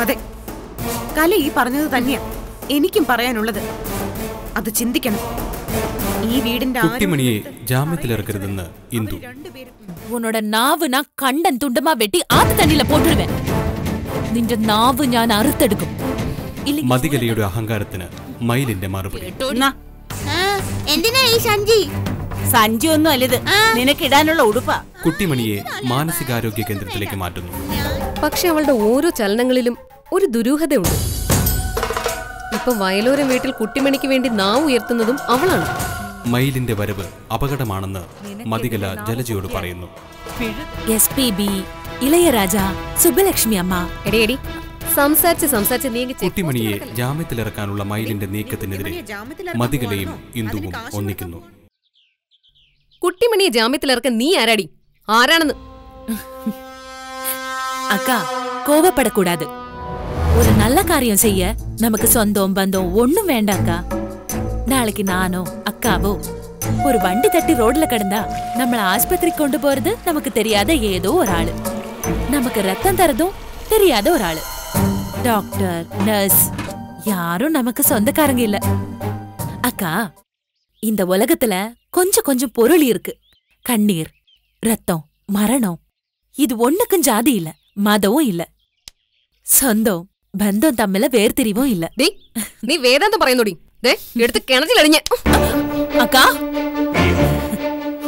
അതെ, കല ഈ പറഞ്ഞത് തന്നെയാ എനിക്കും പറയാനുള്ളത്. അത് ചിന്തിക്കണം. ഈ വീടിന്റെ കുട്ടിമണിയെ ജാമ്യത്തിലിറക്കരുതെന്ന് ഇന്ദു. ഉന്നോട് നാവ് ഞാൻ കണ്ടൻ തുണ്ടമാ വെട്ടി ആദ്യ തന്നില പോട്ടിടുവേ. നിന്റെ നാവ് ഞാൻ അറുത്തെടുക്കും. മതികലയുടെ അഹങ്കാരത്തിന് മയിലിന്റെ മറുപടി. എന്തിനാ ഈ സഞ്ജി? സഞ്ജി ഒന്നും അല്ലത്, നിനക്കിടാനുള്ള ഉടുപ്പാ. കുട്ടിമണിയെ മാനസികാരോഗ്യ കേന്ദ്രത്തിലേക്ക് മാറ്റുന്നു. പക്ഷെ അവളുടെ ഓരോ ചലനങ്ങളിലും ഒരു ദുരൂഹതയുണ്ട്. ഇപ്പൊ വയലോരം വീട്ടിൽ കുട്ടിമണിക്ക് വേണ്ടി നാവ് ഉയർത്തുന്നതും അവളാണ്. മയിലിന്റെ വരവ് അപകടമാണെന്ന് മതികല ജലജയോട് പറയുന്നു. S.P.B. ഇളയരാജ സുബ്ബലക്ഷ്മി അമ്മ എടേടി സംസാരിച്ച് സംസാരിച്ച് നീങ്ങി കുട്ടിമണിയെ ജാമ്യത്തിലിറക്കാനുള്ള മയിലിന്റെ നീക്കത്തിനെതിരെ മതികലയും ഇന്ദുവും ഒന്നിക്കുന്നു. കുട്ടിമണിയെ ജാമ്യത്തിലിറക്കാൻ നീ ആരാടി? ആരാണെന്ന് അക്ക കോപപ്പെടക്കൂടാതെ. ஒரு நல்ல காரியம் செய்ய நமக்கு சொந்தம் பந்தம் ஒண்ணும் வேண்டாக்கா. நாளைக்கு நானோ அக்காவோ ஒரு வண்டி தட்டி ரோட்ல கிடந்தா நம்மள ஆஸ்பத்திரிக்கு கொண்டு போறது நமக்கு தெரியாத ஏதோ ஒரு ஆளு, நமக்கு ரத்தம் தரதும் தெரியாத ஒரு ஆளு, டாக்டர் நர்ஸ் யாரும் நமக்கு சொந்தக்காரங்க இல்ல அக்கா. இந்த உலகத்துல கொஞ்சம் கொஞ்சம் பொருள் இருக்கு. கண்ணீர், ரத்தம், மரணம், இது ஒண்ணுக்கும் ஜாதி இல்ல, மதமும் இல்ல, சொந்தம் ബന്ധം തമ്മില് വേർതിരിവോ ഇല്ല. നീ വേദാന്തം പറയുന്നോടി. എടുത്ത് കിണറ്റിലടിഞ്ഞ അക്കാ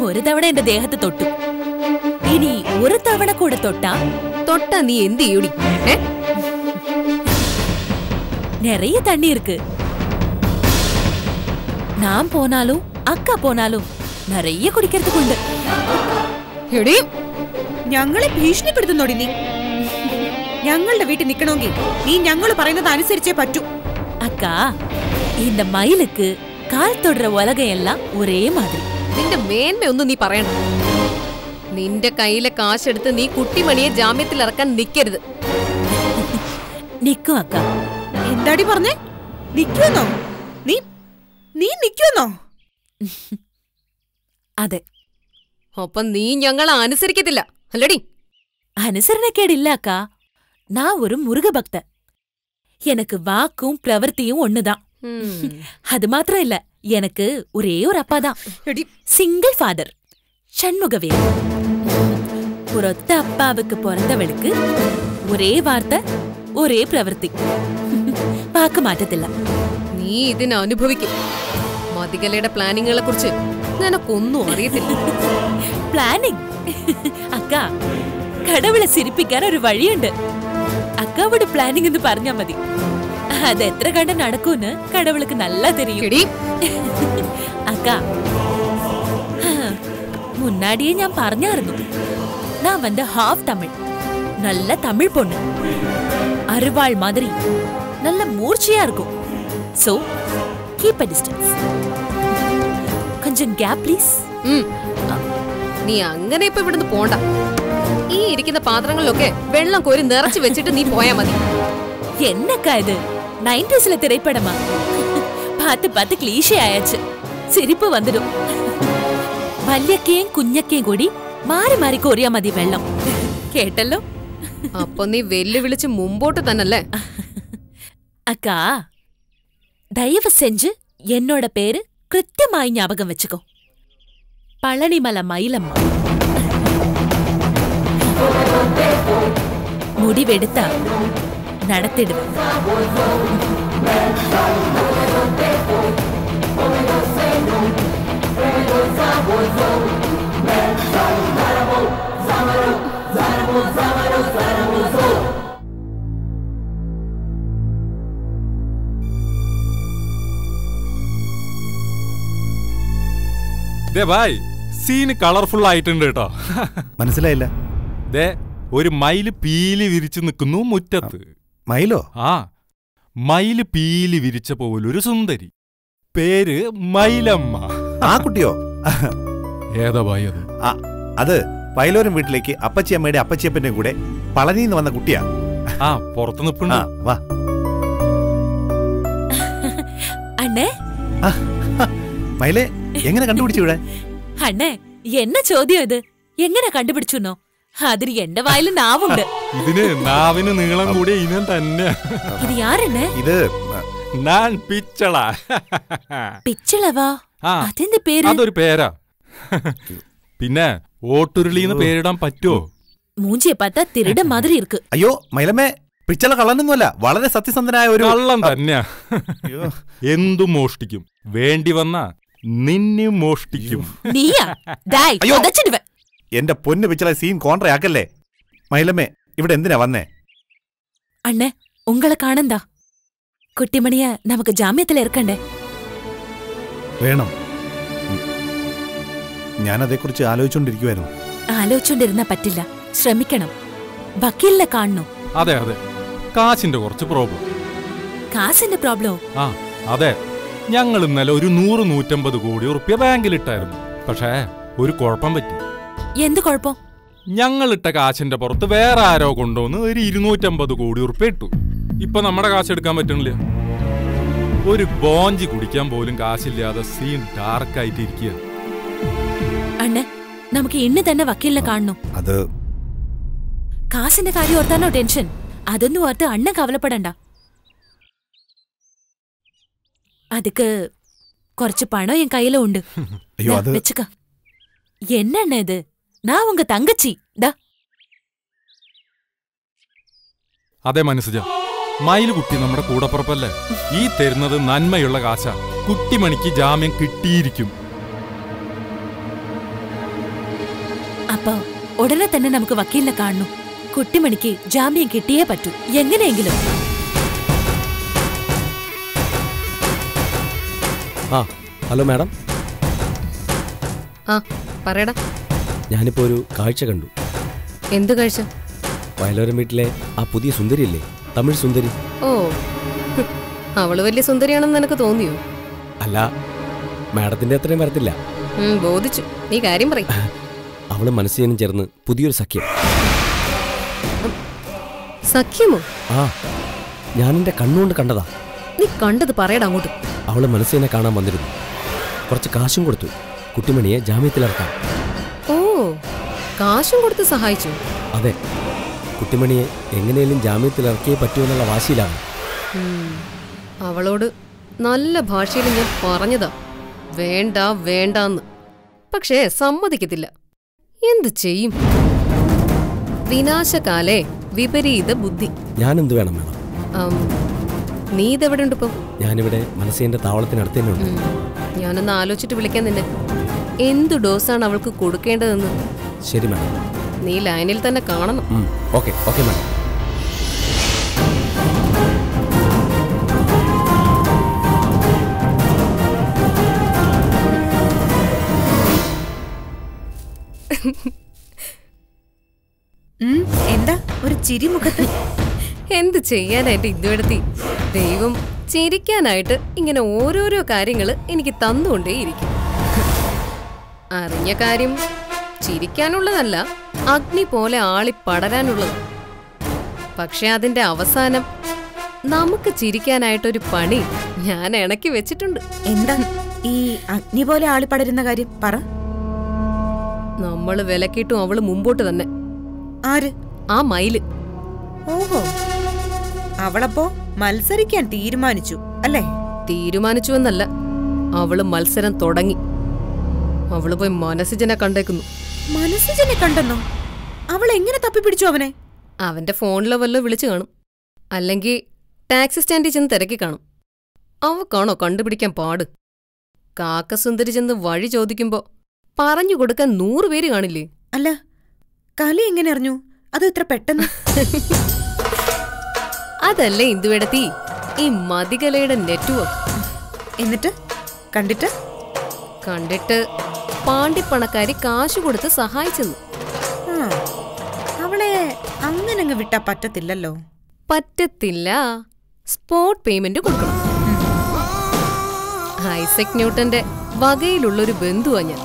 ഒരു തവണ എന്റെ ദേഹത്ത് തൊട്ടു, ഇനി ഒരു തവണ കൂടെ തൊട്ടാ നീ എന്ത് ചെയ്യൂടി? നിറയെ തണ്ണി ഇരിക്ക്. ഞാൻ പോനാലും അക്ക പോനാലും നിറയെ കുടിക്കരുതുകൊണ്ട്. എടീ ഞങ്ങളെ ഭീഷണിപ്പെടുത്തുന്നോടി നീ. ഞങ്ങളുടെ വീട്ടിൽ നിക്കണമെങ്കിൽ നീ ഞങ്ങൾ പറയുന്നത് അനുസരിച്ചേ പറ്റൂ അക്ക. இந்த മയിലുക്ക് കാൽ തൊടുന്ന ഉലകയെല്ലാം ഒരേ മാതിരി. നിന്റെ മേന്മയൊന്നും നീ പറയണം. നിന്റെ കയ്യിലെ കാശെടുത്ത് നീ കുട്ടിമണിയെ ജാമ്യത്തിൽ ഇറക്കാൻ നിക്കരുത്. നിക്കും അക്ക. എന്താടി പറഞ്ഞേ? നിക്കുമെന്നോ? നീ നീ നിക്കുമെന്നോ? അതെ. അപ്പൊ നീ ഞങ്ങളെ അനുസരിക്കത്തില്ല അല്ലടി? അനുസരണക്കേടില്ല അക്ക. நான் ஒரு முருக பக்தன். எனக்கு வாக்கும் பிரவர்த்தியும் ஒண்ணுதான். அது மாத்திரம் இல்ல, எனக்கு ஒரே ஒரு அப்பாதான். Single father, சண்முகவே. ஒரொத்த அப்பாவுக்கு பிறந்தவளுக்கு ஒரே வார்த்தை, ஒரே பிரவர்த்தி, பார்க்க மாட்டதில்ல. நீ ഇതിനെ അനുഭവിക്കും. മതികലയുടെ പ്ലാനിങ്ങുകളെ കുറിച്ച് നിനക്കൊന്നും അറിയത്തില്ല. പ്ലാനിങ് അക്ക, കടവളെ സിരിപ്പിക്കാൻ ഒരു വഴിയുണ്ട്. അക്കാവോട് പ്ലാനിങ് എന്ന് പറഞ്ഞാ മതി. അതെത്ര കണ്ട നടക്കൂന്ന് കടവൾക്ക് നല്ല തെരയും അക്ക. മുന്നാടിയെ ഞാൻ പറഞ്ഞായിരുന്നു, ഞാൻ വന്ന് ഹാഫ് തമിഴ്, നല്ല തമിഴ് പൊണ്ണ്, അരുവാൾ മാതിരി നല്ല മൂർച്ചയാ ഇരിക്കും. സോ കീപ് എ ഡിസ്റ്റൻസ്, കൊഞ്ചം ഗ്യാപ് പ്ലീസ്. നീ അങ്ങനെ ഇപ്പൊ ഇവിടുന്ന് പോണ്ട. ഈ ഇരിക്കുന്ന പാത്രങ്ങളിലൊക്കെ വെള്ളം കോരി നിറച്ചു വെച്ചിട്ട് നീ പോയാ മതി. എന്നൊക്കെ ഇത് 90s തിരപ്പടമാ. പാത്ത് പാത്ത് ക്ലീശയായച്ച് സിരിപ്പ് വന്നിടും. വല്യക്കയും കുഞ്ഞക്കയും കൂടി മാറി മാറി കോരിയാ മതി വെള്ളം, കേട്ടല്ലോ? അപ്പൊ നീ വെല്ലുവിളിച്ച് മുമ്പോട്ട് തന്നല്ലേ അക്കാ? ദൈവ സെഞ്ച് എന്നോട് പേര് കൃത്യമായി ജ്ഞാപകം വെച്ചുക്കോ. പളനിമല മയിലമ്മ. മുടിവെടുത്ത നടത്തിടുക. ഭായ്, സീന് കളർഫുൾ ആയിട്ടുണ്ട് കേട്ടോ. മനസ്സിലായില്ല? ഒരു മയില് പീലി വിരിച്ചു നിൽക്കുന്നു മുറ്റത്ത്. മയിലോ? ആ, മയില് പീലി വിരിച്ച പോലൊരു സുന്ദരി, പേര് മയിലമ്മ. ആ കുട്ടിയോ? ഏതാ ഭായി അത്? അത് വയലോരം വീട്ടിലേക്ക് അപ്പച്ചിയമ്മയുടെ അപ്പച്ചിയപ്പന്റെ കൂടെ പളനിന്ന് വന്ന കുട്ടിയാ. ആ, പുറത്ത് നിൽപ്പുണ്ട്, വാ. അണ്ണേ മയിലെ എങ്ങനെ കണ്ടുപിടിച്ചു ഇവിടെ? അണ്ണേ, എന്നെ ചോദ്യം ഇത് എങ്ങനെ കണ്ടുപിടിച്ചുന്നോ? അതിന് എന്റെ വായിൽ നാവുണ്ട്. ഇതിന് നാവിന് നീളം കൂടിയ ഇനം തന്നെ. ഇത് ആരെന്നെ? ഇത് ഞാൻ പിച്ചള. പിച്ചളവാ? അതെന്ത് പേര്? അതൊരു പേരാ. പിന്നെ ഓട്ടുരുളിന്ന് പേരിടാൻ പറ്റുമോ? മൂഞ്ചിയെ പത്താ തിരുട മാതിരി ഇരിക്കു. അയ്യോ മൈലമ്മേ, പിച്ചള കള്ളനൊന്നുമല്ല, വളരെ സത്യസന്ധനായ ഒരു കള്ളൻ തന്നെയാ. എന്തു മോഷ്ടിക്കും, വേണ്ടി വന്ന നിന്നെ മോഷ്ടിക്കും. എന്റെ പൊന്നു പിച്ചള, സീൻ കോൺട്രയാക്കല്ലേ. മൈലമ്മേ, ഇവിടെ എന്തിനാ വന്നേ? അണ്ണേ ഉങ്ങളെ കാണണ്ടാ. കുട്ടിമണിയെ നമുക്ക് ജാമ്യത്തിൽ ഇറക്കണ്ടേ? വേണം, ഞാൻ അതേക്കുറിച്ച് ആലോചിച്ചോണ്ടിരിക്കുവായിരുന്നു. ആലോചിച്ചോണ്ടിരുന്നാ പറ്റില്ല, ശ്രമിക്കണം. വക്കീലിനെ കാണണോ? അതെ അതെ, കാശിന്റെ കുറച്ച് പ്രോബ്ലം. കാശിന്റെ പ്രോബ്ലമോ? ആ അതെ, ഞങ്ങൾ ഇന്നലെ ഒരു 100-150 കോടി ഉറുപ്പിയ ബാങ്കിലിട്ടായിരുന്നു. പക്ഷേ ഒരു കുഴപ്പം പറ്റി. എന്ത് കുഴപ്പം? ഞങ്ങളിട്ട കാശിന്റെ പുറത്ത് വേറെ ആരോ കൊണ്ടുവന്ന് ഒരു 250 കോടി ഉറുപ്പിയ ഇട്ടു. ഇപ്പൊ നമ്മുടെ കാശ് എടുക്കാൻ പറ്റണില്ല. ഒരു ബോഞ്ചി കുടിക്കാൻ പോലും കാശില്ലാതെ സീൻ ഡാർക്കായിട്ട് ഇരിക്കുക. അണ്ണേ, നമുക്ക് ഇന്ന് തന്നെ വക്കീലിനെ കാണണം. അത് കാശിന്റെ കാര്യം ഓർത്താനോ ടെൻഷൻ? അതൊന്നും ഓർത്ത് അണ്ണ കവലപ്പെടണ്ട. അതുക്ക് കുറച്ച് പണം എൻ കയ്യിലും ഉണ്ട്. എന്നെണ്ണ ഇത് നാ ഉങ്ക തങ്കച്ചി. അതെ മനസ്സിലാ, മയിലുകുട്ടി നമ്മുടെ കൂടപ്പുറപ്പല്ലേ. ഈ തരുന്നത് നന്മയുള്ള കാശ. കുട്ടിമണിക്ക് ജാമ്യം കിട്ടിയിരിക്കും. അപ്പൊ ഉടനെ തന്നെ നമുക്ക് വക്കീലിനെ കാണണം. കുട്ടിമണിക്ക് ജാമ്യം കിട്ടിയേ പറ്റൂ, എങ്ങനെയെങ്കിലും. ആ ഹലോ മാഡം. ആ പറയടാ. ഞാനിപ്പോ ഒരു കാഴ്ച കണ്ടു. എന്ത് കാഴ്ച? വയലോരം വീട്ടിലെ ആ പുതിയ സുന്ദരിയല്ലേ, തമിഴ് സുന്ദരി. ഓ, അവള് വലിയ സുന്ദരിയാണെന്ന് നിനക്ക് തോന്നിയോ? അല്ല, മാഡത്തിന്റെ അത്രയും വരത്തില്ല. ബോധിച്ചു, നീ കാര്യം പറയും. അവള് മനസ്സിനും ചേർന്ന് പുതിയൊരു സഖ്യം. സഖ്യമോ? ആ, ഞാൻ എന്റെ കണ്ണുകൊണ്ട് കണ്ടതാ. നീ കണ്ടത് പറയടാ അങ്ങോട്ട്. അവള് മനസ്സിനെ കാണാൻ വന്നിരുന്നു. കുറച്ച് കാശും കൊടുത്തു കുട്ടിമണിയെ ജാമ്യത്തിലിറക്കാൻ. ഓ, കാശും കൊടുത്ത് സഹായിച്ചു? അതെ, കുട്ടിമണിയെ എങ്ങനെയും ജാമ്യത്തിലിറക്കിയേ പറ്റുമെന്നുള്ള വാശിയിലാണ്. അവളോട് നല്ല ഭാഷയിൽ ഞാൻ പറഞ്ഞതാ, വേണ്ട വേണ്ടാന്ന്. പക്ഷേ സമ്മതിക്കത്തില്ല. എന്ത് ചെയ്യും? വിനാശകാലേ വിപരീത ബുദ്ധി. ഞാൻ എന്ത് വേണം മാഡം? നീ ഇതെവിടെ ഉണ്ട് ഇപ്പം? ഞാനിവിടെ മനസ്സിന്റെ താവളത്തിനടുത്ത് തന്നെ ഉണ്ട്. ഞാനൊന്ന് ആലോചിച്ചിട്ട് വിളിക്കാൻ നിന്നെ. എന്തു ഡോസാണ് അവൾക്ക് കൊടുക്കേണ്ടതെന്ന്? ശരി മാഡം, നീ ലൈനിൽ തന്നെ കാണണം. Okay okay madam. എന്താ ഒരു ചിരി മുഖത്ത്? എന്ത് ചെയ്യാനായിട്ട് ഇതുവെടുത്തി. ദൈവം ചിരിക്കാനായിട്ട് ഇങ്ങനെ ഓരോരോ കാര്യങ്ങൾ എനിക്ക് തന്നുകൊണ്ടേയിരിക്കും. അറിഞ്ഞ കാര്യം ചിരിക്കാനുള്ളതല്ല, അഗ്നി പോലെ ആളി പടരാനുള്ളത്. പക്ഷെ അതിന്റെ അവസാനം നമുക്ക് ചിരിക്കാനായിട്ടൊരു പണി ഞാൻ ഇണക്കി വെച്ചിട്ടുണ്ട്. എന്താ ഈ അഗ്നി പോലെ ആളി പടരുന്ന കാര്യം? പറ. നമ്മള് വിലക്കിയിട്ടും അവള് മുമ്പോട്ട് തന്നെ. ആര്? ആ മയില്. ഓഹോ, അവളപ്പോ മത്സരിക്കാൻ തീരുമാനിച്ചു അല്ലേ? തീരുമാനിച്ചു എന്നല്ല, അവള് മത്സരം തുടങ്ങി. അവള് പോയി മനസ്സിനെ കണ്ടേക്കുന്നു. മനസ്സിനെ കണ്ടെന്നോ? അവൾ എങ്ങനെ തപ്പിപ്പിടിച്ചു അവനെ? അവന്റെ ഫോണിലോ വല്ലോ വിളിച്ചു കാണും, അല്ലെങ്കിൽ ടാക്സി സ്റ്റാൻഡിൽ ചെന്ന് തിരക്കി കാണും. അവക്കാണോ കണ്ടുപിടിക്കാൻ പാട്? കാക്കസുന്ദരി ചെന്ന് വഴി ചോദിക്കുമ്പോ പറഞ്ഞു കൊടുക്കാൻ 100 പേര് കാണില്ലേ? അല്ല, കലി എങ്ങനെ അറിഞ്ഞു അത് ഇത്ര പെട്ടെന്ന്? അതല്ലേ ഇന്ദുവേടത്തി ഈ മതികലയുടെ നെറ്റ്വർക്ക്. എന്നിട്ട് കണ്ടിട്ട് കണ്ടിട്ട് പാണ്ടിപ്പണക്കാരി കാശു കൊടുത്ത് സഹായിച്ചെന്നു. അവളെ അങ്ങനെ അങ്ങ് വിട്ടാ പറ്റത്തില്ലല്ലോ. പറ്റത്തില്ല, സ്പോട്ട് പേയ്മെന്റ് കൊടുക്കണം. ഐസക് ന്യൂട്ടന്റെ വകയിലുള്ളൊരു ബന്ധുവാ ഞാൻ.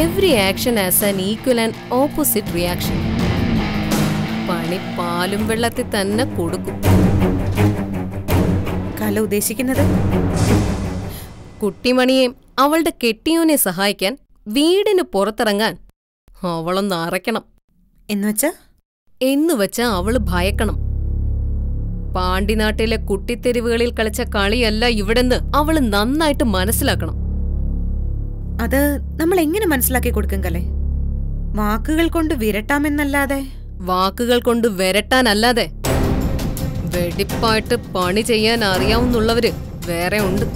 Every action as an equal and opposite reaction. പണി പാലും വെള്ളത്തിൽ തന്നെ കൊടുക്കും. കല ഉദ്ദേശിക്കുന്നത് കുട്ടിമണിയെയും അവളുടെ കെട്ടിയോനെ സഹായിക്കാൻ വീടിന് പുറത്തിറങ്ങാൻ അവളൊന്ന് അറയ്ക്കണം. എന്നുവെച്ചാ അവള് ഭയക്കണം. പാണ്ടിനാട്ടിലെ കുട്ടിത്തെരുവുകളിൽ കളിച്ച കളിയല്ല ഇവിടെന്ന് അവള് നന്നായിട്ട് മനസ്സിലാക്കണം. അത് നമ്മൾ എങ്ങനെ മനസ്സിലാക്കി കൊടുക്കും കലേ? വാക്കുകൾ കൊണ്ട് വിരട്ടാമെന്നല്ലാതെ. വാക്കുകൾ കൊണ്ട് വിരട്ടാനല്ലാതെ വെടിപ്പായിട്ട് പണി ചെയ്യാൻ അറിയാവുന്നുള്ളവര് വേറെ ഉണ്ട്.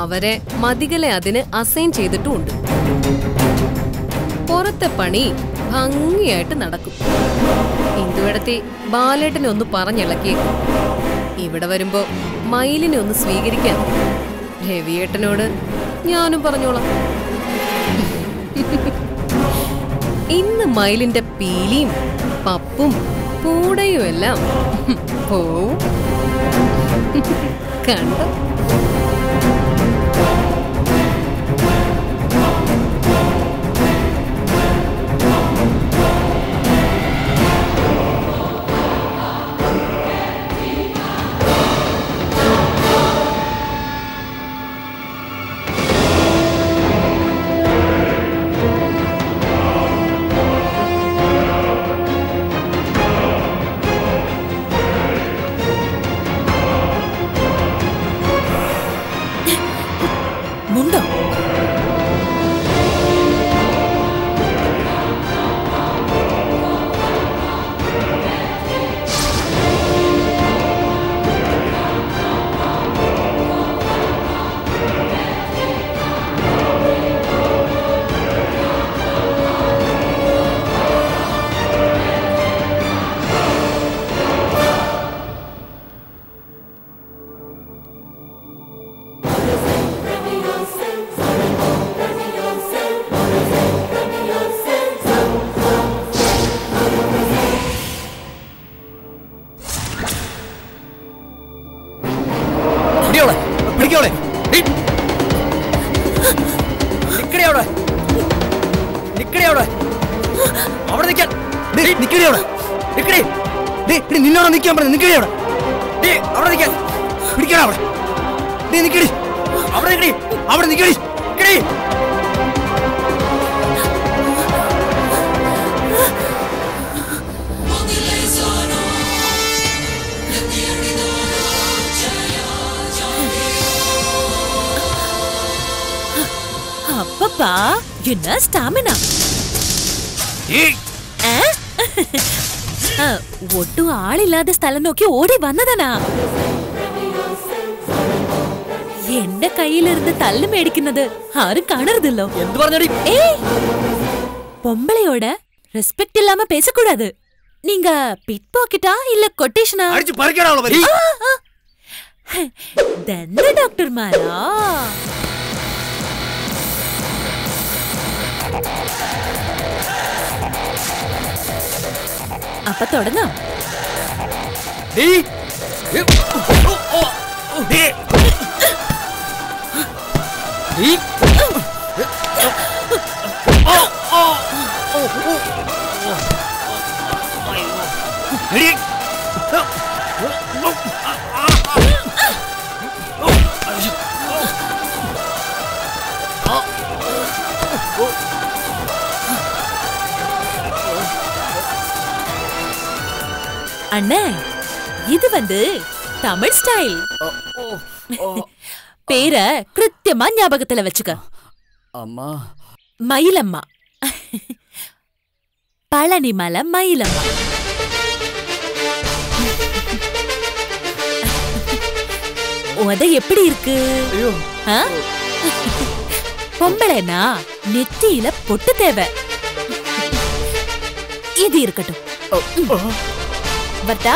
അവരെ മതികളെ അതിന് അസൈൻ ചെയ്തിട്ടുമുണ്ട്. പുറത്തെ പണി ഭംഗിയായിട്ട് നടക്കും. ഇന്ദുവിടത്തി ബാലേട്ടനെ ഒന്ന് പറഞ്ഞിളക്കിയേക്കും. ഇവിടെ വരുമ്പോ മയിലിനെ ഒന്ന് സ്വീകരിക്കാൻ രവിയേട്ടനോട് ഞാനും പറഞ്ഞോളാം. ഇന്ന് മയിലിന്റെ പീലിയും പപ്പും പൂടയും എല്ലാം പോവും. കണ്ടോ? ഒട്ടും ആളില്ലാതെ സ്ഥലം നോക്കി ഓടി വന്നതാ. എന്റെ കയ്യിലിരുന്ന് തല്ല് മേടിക്കുന്നത് ആരും കാണരുതല്ലോ. പൊമ്പളയോട് റെസ്പെക്ട് ഇല്ലാമ പേസക്കൂടാത്. നീങ്ക പിറ്റ് പോക്കറ്റാ ഇല്ല കൊട്ടേഷനാ? ഡോക്ടർമാരാ അപ്പൊ തുടങ്ങാം. அண்ணே, இது வந்து தமிழ் ஸ்டைல். பேர கிருத்தியமா ஞாபகத்துல வச்சுக்க. அம்மா மயிலம்மா, பழனிமலை மயிலம்மா. உத எப்படி இருக்கு? பொம்பளைனா நெத்தியில பொட்டு தேவை. இது இருக்கட்டும். बता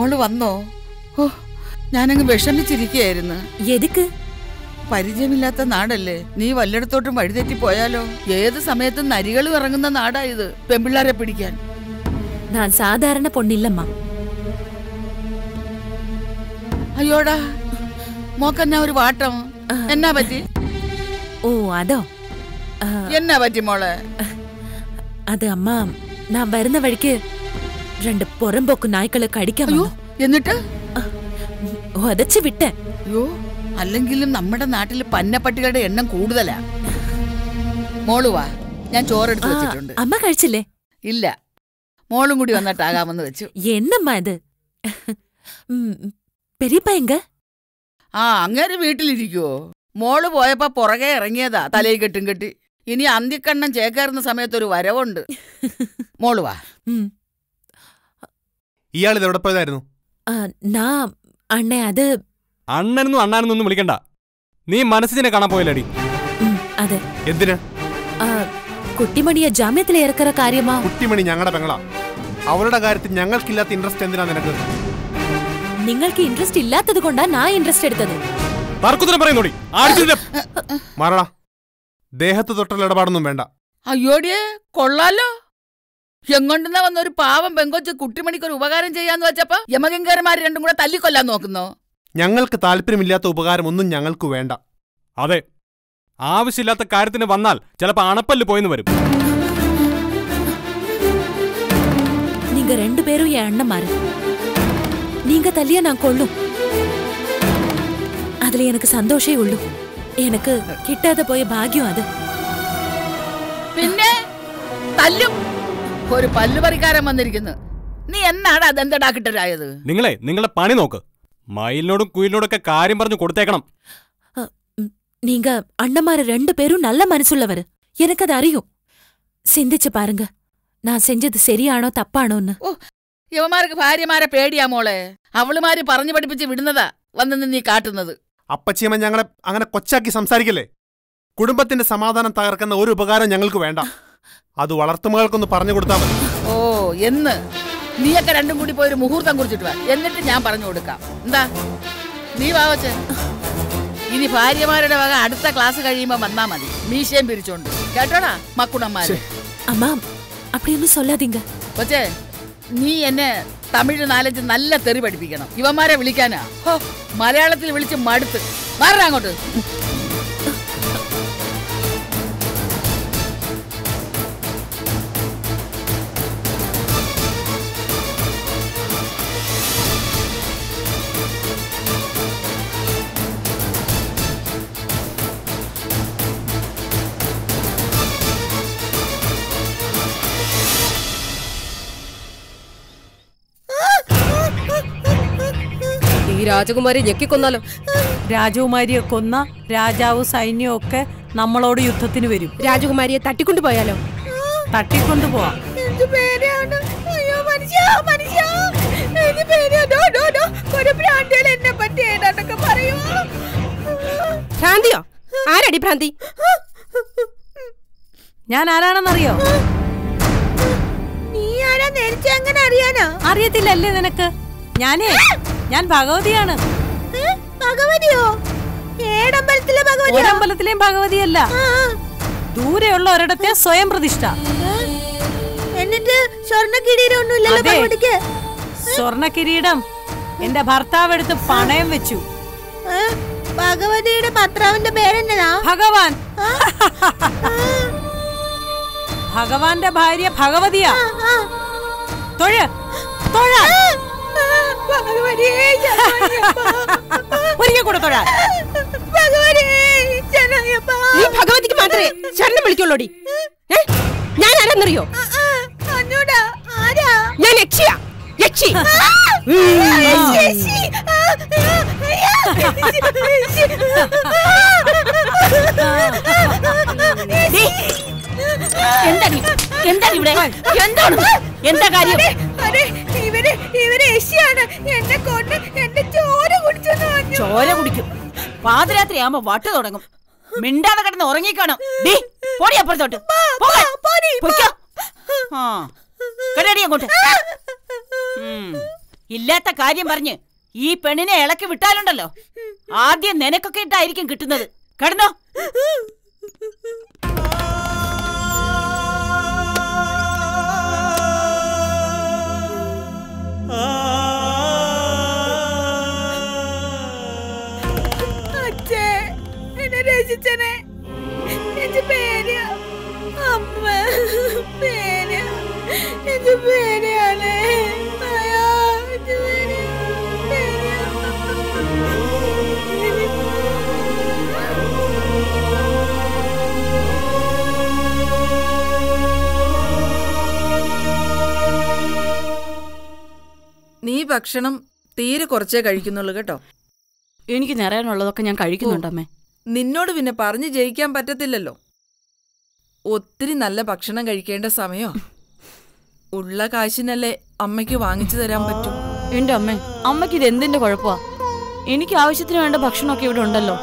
മോള് വന്നോ? ഓ, ഞാനങ്ങ് വിഷമിച്ചിരിക്കുകയായിരുന്നു. എതുക്ക്? പരിചയമില്ലാത്ത നാടല്ലേ, നീ വല്ലയിടത്തോട്ടും വഴിതെറ്റി പോയാലോ? ഏത് സമയത്തും നരികൾ ഇറങ്ങുന്ന നാടായത്, പെമ്പിള്ളാരെ പിടിക്കാൻ. ഞാൻ സാധാരണ പൊണ്ണില്ലമ്മ. അയ്യോടാ മോക്കെന്നാ ഒരു വാട്ടം, എന്നാ പറ്റി? ഓ അതോ, എന്നാ പറ്റി മോളെ? അത് അമ്മ, ഞാൻ വരുന്ന വഴിക്ക് രണ്ട് പുറമ്പോക്ക് നായ്ക്കളെ കടിക്കാൻ. എന്നിട്ട് ഉതച്ച് വിട്ടേ. അയ്യോ, അല്ലെങ്കിലും നമ്മുടെ നാട്ടിൽ പന്നപ്പട്ടികളുടെ എണ്ണം കൂടുതലാ. മോള് വാ, ഞാൻ ചോറെടുത്ത് വെച്ചിട്ടുണ്ട്. അമ്മ കഴിച്ചില്ലേ? ഇല്ല, മോളും കൂടി വന്നിട്ടാകാമെന്ന് വെച്ചു. എന്നമ്മ ഇത് പെരിപ്പയങ്ക? ആ, അങ്ങനെ വീട്ടിലിരിക്കുവോ? മോള് പോയപ്പോ പുറകെ ഇറങ്ങിയതാ, തലയിൽ കെട്ടും കെട്ടി. ഇനി അന്തിക്കണ്ണം ചേക്കേറുന്ന സമയത്തൊരു വരവുണ്ട്. മോള് വാ. ഇയാൾ ഇതെവിടെ പോയതായിരുന്നു? അത് അണ്ണനെന്നും അണ്ണാനെന്നൊന്നും വിളിക്കണ്ട. നീ മനസ്സിനെ കാണാൻ പോയല്ലടി. അതെ. എന്തിനാ? കുട്ടിമണിയെ ജാമ്യത്തിൽ ഇറക്കുന്ന കാര്യമാ. കുട്ടിമണി ഞങ്ങളുടെ പെങ്ങളാ. അവളുടെ കാര്യത്തിൽ ഞങ്ങൾക്കില്ലാത്ത ഇൻട്രസ്റ്റ് എന്തിനാ നിനക്ക്? നിങ്ങൾക്ക് ഇൻട്രസ്റ്റ് ഇല്ലാത്തത് കൊണ്ടാ ഞാൻ ഇൻട്രസ്റ്റ് എടുത്തത്. ദേഹത്ത് തൊട്ടുള്ള ഇടപാടൊന്നും വേണ്ട. അയ്യോടിയെ, കൊള്ളാലോ. എങ്ങോട്ടെന്നാ വന്ന ഒരു പാവം പെങ്കൊച്ച് കുട്ടിമണിക്കൊരു ഉപകാരം ചെയ്യാന്ന് വെച്ചപ്പോ യമകിങ്കരന്മാര് രണ്ടും കൂടെ തല്ലിക്കൊല്ലാൻ നോക്കുന്നോ? ഞങ്ങൾക്ക് താല്പര്യമില്ലാത്ത ഉപകാരം ഒന്നും ഞങ്ങൾക്ക് വേണ്ട. അതെ, ആവശ്യമില്ലാത്ത കാര്യത്തിന് വന്നാൽ ചിലപ്പോ അണപ്പല്ല് പോയെന്ന് വരും. നിങ്ങൾ രണ്ടുപേരും അണ്ണന്മാര്. നിങ്ങൾ തല്ലിയാ ഞാൻ കൊള്ളും. അതിലെ എനിക്ക് സന്തോഷേ ഉള്ളൂ. എനിക്ക് കിട്ടാതെ പോയ ഭാഗ്യം അത്. പിന്നെ തല്ലും. ഒരു പല്ലുപറിക്കാരൻ വന്നിരിക്കുന്നു. നീ എന്നാണ് അതെന്തടാക്കിട്ടരായത്? നിങ്ങളെ നിങ്ങളുടെ പണി നോക്ക്. മയിലിനോടും കുയിലിനോടൊക്കെ കാര്യം പറഞ്ഞു കൊടുത്തേക്കണം. നീങ്ക അണ്ണന്മാര് രണ്ടുപേരും നല്ല മനസ്സുള്ളവര്, എനിക്കത് അറിയും. ചിന്തിച്ചു പാരുങ്ക, ഞാൻ സെഞ്ചത് ശരിയാണോ തപ്പാണോന്ന്. ഓ, യവന്മാർക്ക് ഭാര്യമാരെ പേടിയാ മോളെ. അവളുമാര് പറഞ്ഞു പഠിപ്പിച്ച് വിടുന്നതാ വന്നെന്ന് നീ കാട്ടുന്നത്. അപ്പച്ചിയമ്മ, ഞങ്ങളെ അങ്ങനെ കൊച്ചാക്കി സംസാരിക്കല്ലേ. കുടുംബത്തിന്റെ സമാധാനം തകർക്കുന്ന ഒരു ഉപകാരം ഞങ്ങൾക്ക് വേണ്ട. അത് വളർത്തുമകൾക്കൊന്ന് പറഞ്ഞു കൊടുത്താൽ മതി. ഓ, എന്ന് നീയൊക്കെ രണ്ടും കൂടി പോയൊരു മുഹൂർത്തം കുറിച്ചിട്ട് വാ, എന്നിട്ട് ഞാൻ പറഞ്ഞു കൊടുക്കാം. എന്താ നീ വാവച്ചേ? ഇനി ഭാര്യമാരുടെ വക അടുത്ത ക്ലാസ് കഴിയുമ്പോ വന്നാ മതി, മീശയും പിരിച്ചോണ്ട്. കേട്ടോടാ മക്കുണന്മാര്. അമ്മ അപ്പടിയൊന്നും സൊല്ലാതിങ്ക. കൊച്ചേ, നീ എന്നെ തമിഴ് നാലഞ്ച് നല്ല തെറി പഠിപ്പിക്കണം. ഇവന്മാരെ വിളിക്കാനാ. ഹോ, മലയാളത്തിൽ വിളിച്ച് മടുത്ത് മാറണം അങ്ങോട്ട്. രാജകുമാരി ഞെക്കിക്കൊന്നാലോ? രാജകുമാരിയെ കൊന്ന രാജാവ് സൈന്യം ഒക്കെ നമ്മളോട് യുദ്ധത്തിന് വരും. രാജകുമാരിയെ തട്ടിക്കൊണ്ടു പോയാലോ? തട്ടിക്കൊണ്ടു പോവാ. ഭ്രാന്തിയോ? ആരടി ഭ്രാന്തി? ഞാൻ ആരാണെന്നറിയോ? നീ ആരാ നേരിച്ച് അങ്ങനെ അറിയാനോ? അറിയത്തില്ലല്ലേ നിനക്ക്? ഞാൻ ഭഗവതിയാണ്. ഭഗവതിയോ? ഏടമ്പലത്തിലെ ഭഗവതി? ഏടമ്പലത്തിലെയും ഭഗവതിയല്ല, ദൂരെയുള്ള ഒരിടത്തെ സ്വയം പ്രതിഷ്ഠ. എന്നിട്ട് സ്വർണ്ണ കിരീടമൊന്നുമില്ലല്ലോ? സ്വർണ്ണ കിരീടം എന്റെ ഭർത്താവ് എടുത്ത് പണയം വെച്ചു. ഭഗവതിയുടെ ഭർത്താവിന്റെ പേരെന്നതാ ഭഗവാൻ. ഭഗവാന്റെ ഭാര്യ ഭഗവതിയാ. തൊഴ തൊഴ ഭഗവതിക്ക് മാത്രമേ ശരണം വിളിക്കുള്ളൂടി. ഞാൻ ആരാന്നറിയോ? ഞാൻ യക്ഷിയാ, യക്ഷി. എന്താ കാര്യം? ചോര കുടിക്കും. പാതിരാത്രി ആവുമ്പോ വട്ട് തുടങ്ങും. മിണ്ടാതെ കിടന്ന് ഉറങ്ങിക്കാണോ? അപ്പുറത്തോട്ട് അങ്ങോട്ട് ഇല്ലാത്ത കാര്യം പറഞ്ഞു ഈ പെണ്ണിനെ ഇളക്കി വിട്ടാലുണ്ടല്ലോ ആദ്യം നിനക്കൊക്കെ ഇട്ടായിരിക്കും കിട്ടുന്നത് കടന്നോ അച്ഛേ എന്നെ രക്ഷിച്ചനെ എന്റെ പേര് അമ്മ പേര് എന്റെ പേരാണ് നീ ഭക്ഷണം തീരെ കുറച്ചേ കഴിക്കുന്നുള്ളൂ കേട്ടോ എനിക്ക് നിറയാനുള്ളതൊക്കെ ഞാൻ കഴിക്കുന്നുണ്ടമ്മേ നിന്നോട് പിന്നെ പറഞ്ഞു ജയിക്കാൻ പറ്റത്തില്ലല്ലോ ഒത്തിരി നല്ല ഭക്ഷണം കഴിക്കേണ്ട സമയോ ഉള്ള കാശിനല്ലേ അമ്മയ്ക്ക് വാങ്ങിച്ചു തരാൻ പറ്റും എൻ്റെ അമ്മേ അമ്മയ്ക്ക് ഇത് എന്തിൻ്റെ കുഴപ്പമാ എനിക്ക് ആവശ്യത്തിന് വേണ്ട ഭക്ഷണമൊക്കെ ഇവിടെ ഉണ്ടല്ലോ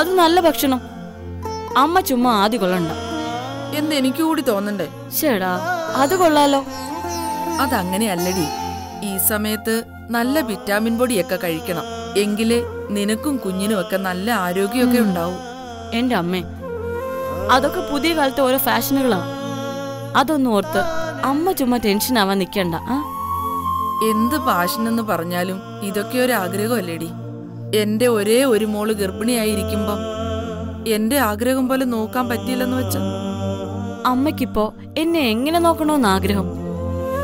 അത് നല്ല ഭക്ഷണം അമ്മ ചുമ്മാ ആദ്യ കൊള്ളണ്ട എന്തെനിക്ക് കൂടി തോന്നണ്ടേ ചേടാ അത് കൊള്ളാലോ അതങ്ങനെയല്ലടി ഈ സമയത്ത് നല്ല വിറ്റാമിൻ പൊടിയൊക്കെ കഴിക്കണം എങ്കിലേ നിനക്കും കുഞ്ഞിനും ഒക്കെ നല്ല ആരോഗ്യമൊക്കെ ഉണ്ടാവും എൻ്റെ അമ്മേ അതൊക്കെ പുതിയ കാലത്തെ ഓരോ ഫാഷനുകളാണ് അതൊന്നും ഓർത്ത് അമ്മ ചുമ്മാ ടെൻഷൻ ആവാൻ നിൽക്കണ്ട എന്ത് ഫാഷനെന്ന് പറഞ്ഞാലും ഇതൊക്കെ ഒരു ആഗ്രഹമല്ലേടി എൻ്റെ ഒരേ ഒരു മോള് ഗർഭിണിയായിരിക്കുമ്പം എൻ്റെ ആഗ്രഹം പോലെ നോക്കാൻ പറ്റിയില്ലെന്ന് വെച്ച അമ്മയ്ക്കിപ്പോ എന്നെ എങ്ങനെ നോക്കണമെന്ന് ആഗ്രഹം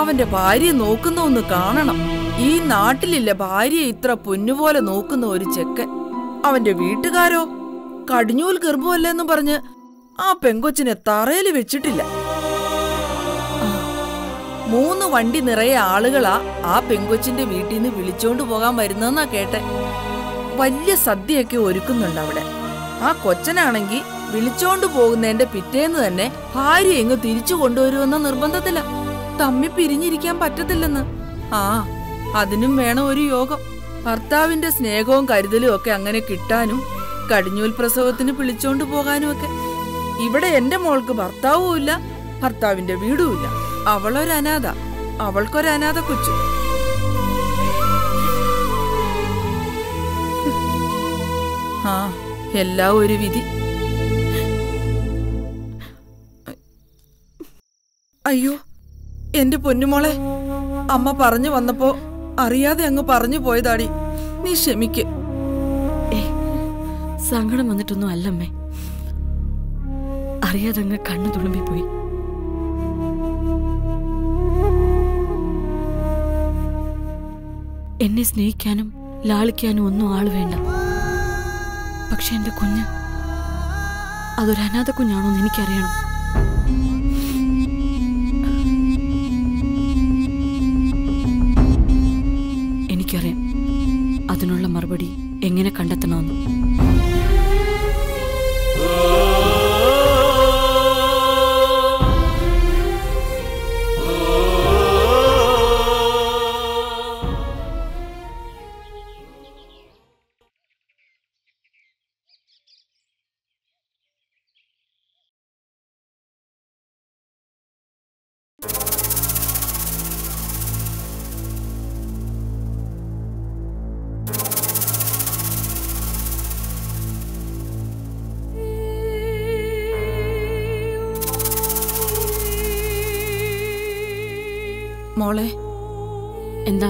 അവന്റെ ഭാര്യ നോക്കുന്ന ഒന്ന് കാണണം ഈ നാട്ടിലില്ല ഭാര്യ ഇത്ര പൊന്നുപോലെ നോക്കുന്ന ഒരു ചെക്കൻ അവന്റെ വീട്ടുകാരോ കടിഞ്ഞൂൽ ഗർഭമല്ലെന്ന് പറഞ്ഞ് ആ പെങ്കൊച്ചിനെ തറയിൽ വെച്ചിട്ടില്ല 3 വണ്ടി നിറയെ ആളുകളാ ആ പെങ്കൊച്ചിന്റെ വീട്ടിൽ നിന്ന് വിളിച്ചോണ്ട് പോകാൻ വരുന്നതെന്നാ കേട്ടെ വലിയ സദ്യയൊക്കെ ഒരുക്കുന്നുണ്ട് അവിടെ ആ കൊച്ചനാണെങ്കിൽ വിളിച്ചോണ്ട് പോകുന്നതിന്റെ പിറ്റേന്ന് തന്നെ ഭാര്യ എങ്ങ് തിരിച്ചു കൊണ്ടുവരുമെന്ന നിർബന്ധത്തില തമ്മി പിരിഞ്ഞിരിക്കാൻ പറ്റത്തില്ലെന്ന് ആ അതിനും വേണം ഒരു യോഗം ഭർത്താവിന്റെ സ്നേഹവും കരുതലും ഒക്കെ അങ്ങനെ കിട്ടാനും കടിഞ്ഞൂൽ പ്രസവത്തിന് വിളിച്ചോണ്ട് പോകാനും ഒക്കെ ഇവിടെ എന്റെ മോൾക്ക് ഭർത്താവും ഇല്ല ഭർത്താവിന്റെ വീടും ഇല്ല അവളൊരനാഥ അവൾക്കൊരനാഥ കൊച്ചു ആ എല്ലാം ഒരു വിധി അയ്യോ എന്റെ പൊന്നുമോളെ അമ്മ പറഞ്ഞു വന്നപ്പോ അറിയാതെ അങ്ങ് പറഞ്ഞു പോയതാടി നീ ക്ഷമിക്ക് സങ്കടം വന്നിട്ടൊന്നും അല്ലമ്മേ അറിയാതെ അങ്ങ് കണ്ണു തുളുമ്പിപ്പോയി എന്നെ സ്നേഹിക്കാനും ലാളിക്കാനും ഒന്നും ആള് വേണ്ട പക്ഷെ എന്റെ കുഞ്ഞ് അതൊരു അനാഥ കുഞ്ഞാണോന്ന് എനിക്കറിയണം എനിക്കറിയാം അതിനുള്ള മറുപടി എങ്ങനെ കണ്ടെത്തണമെന്ന് മോളെ എന്താ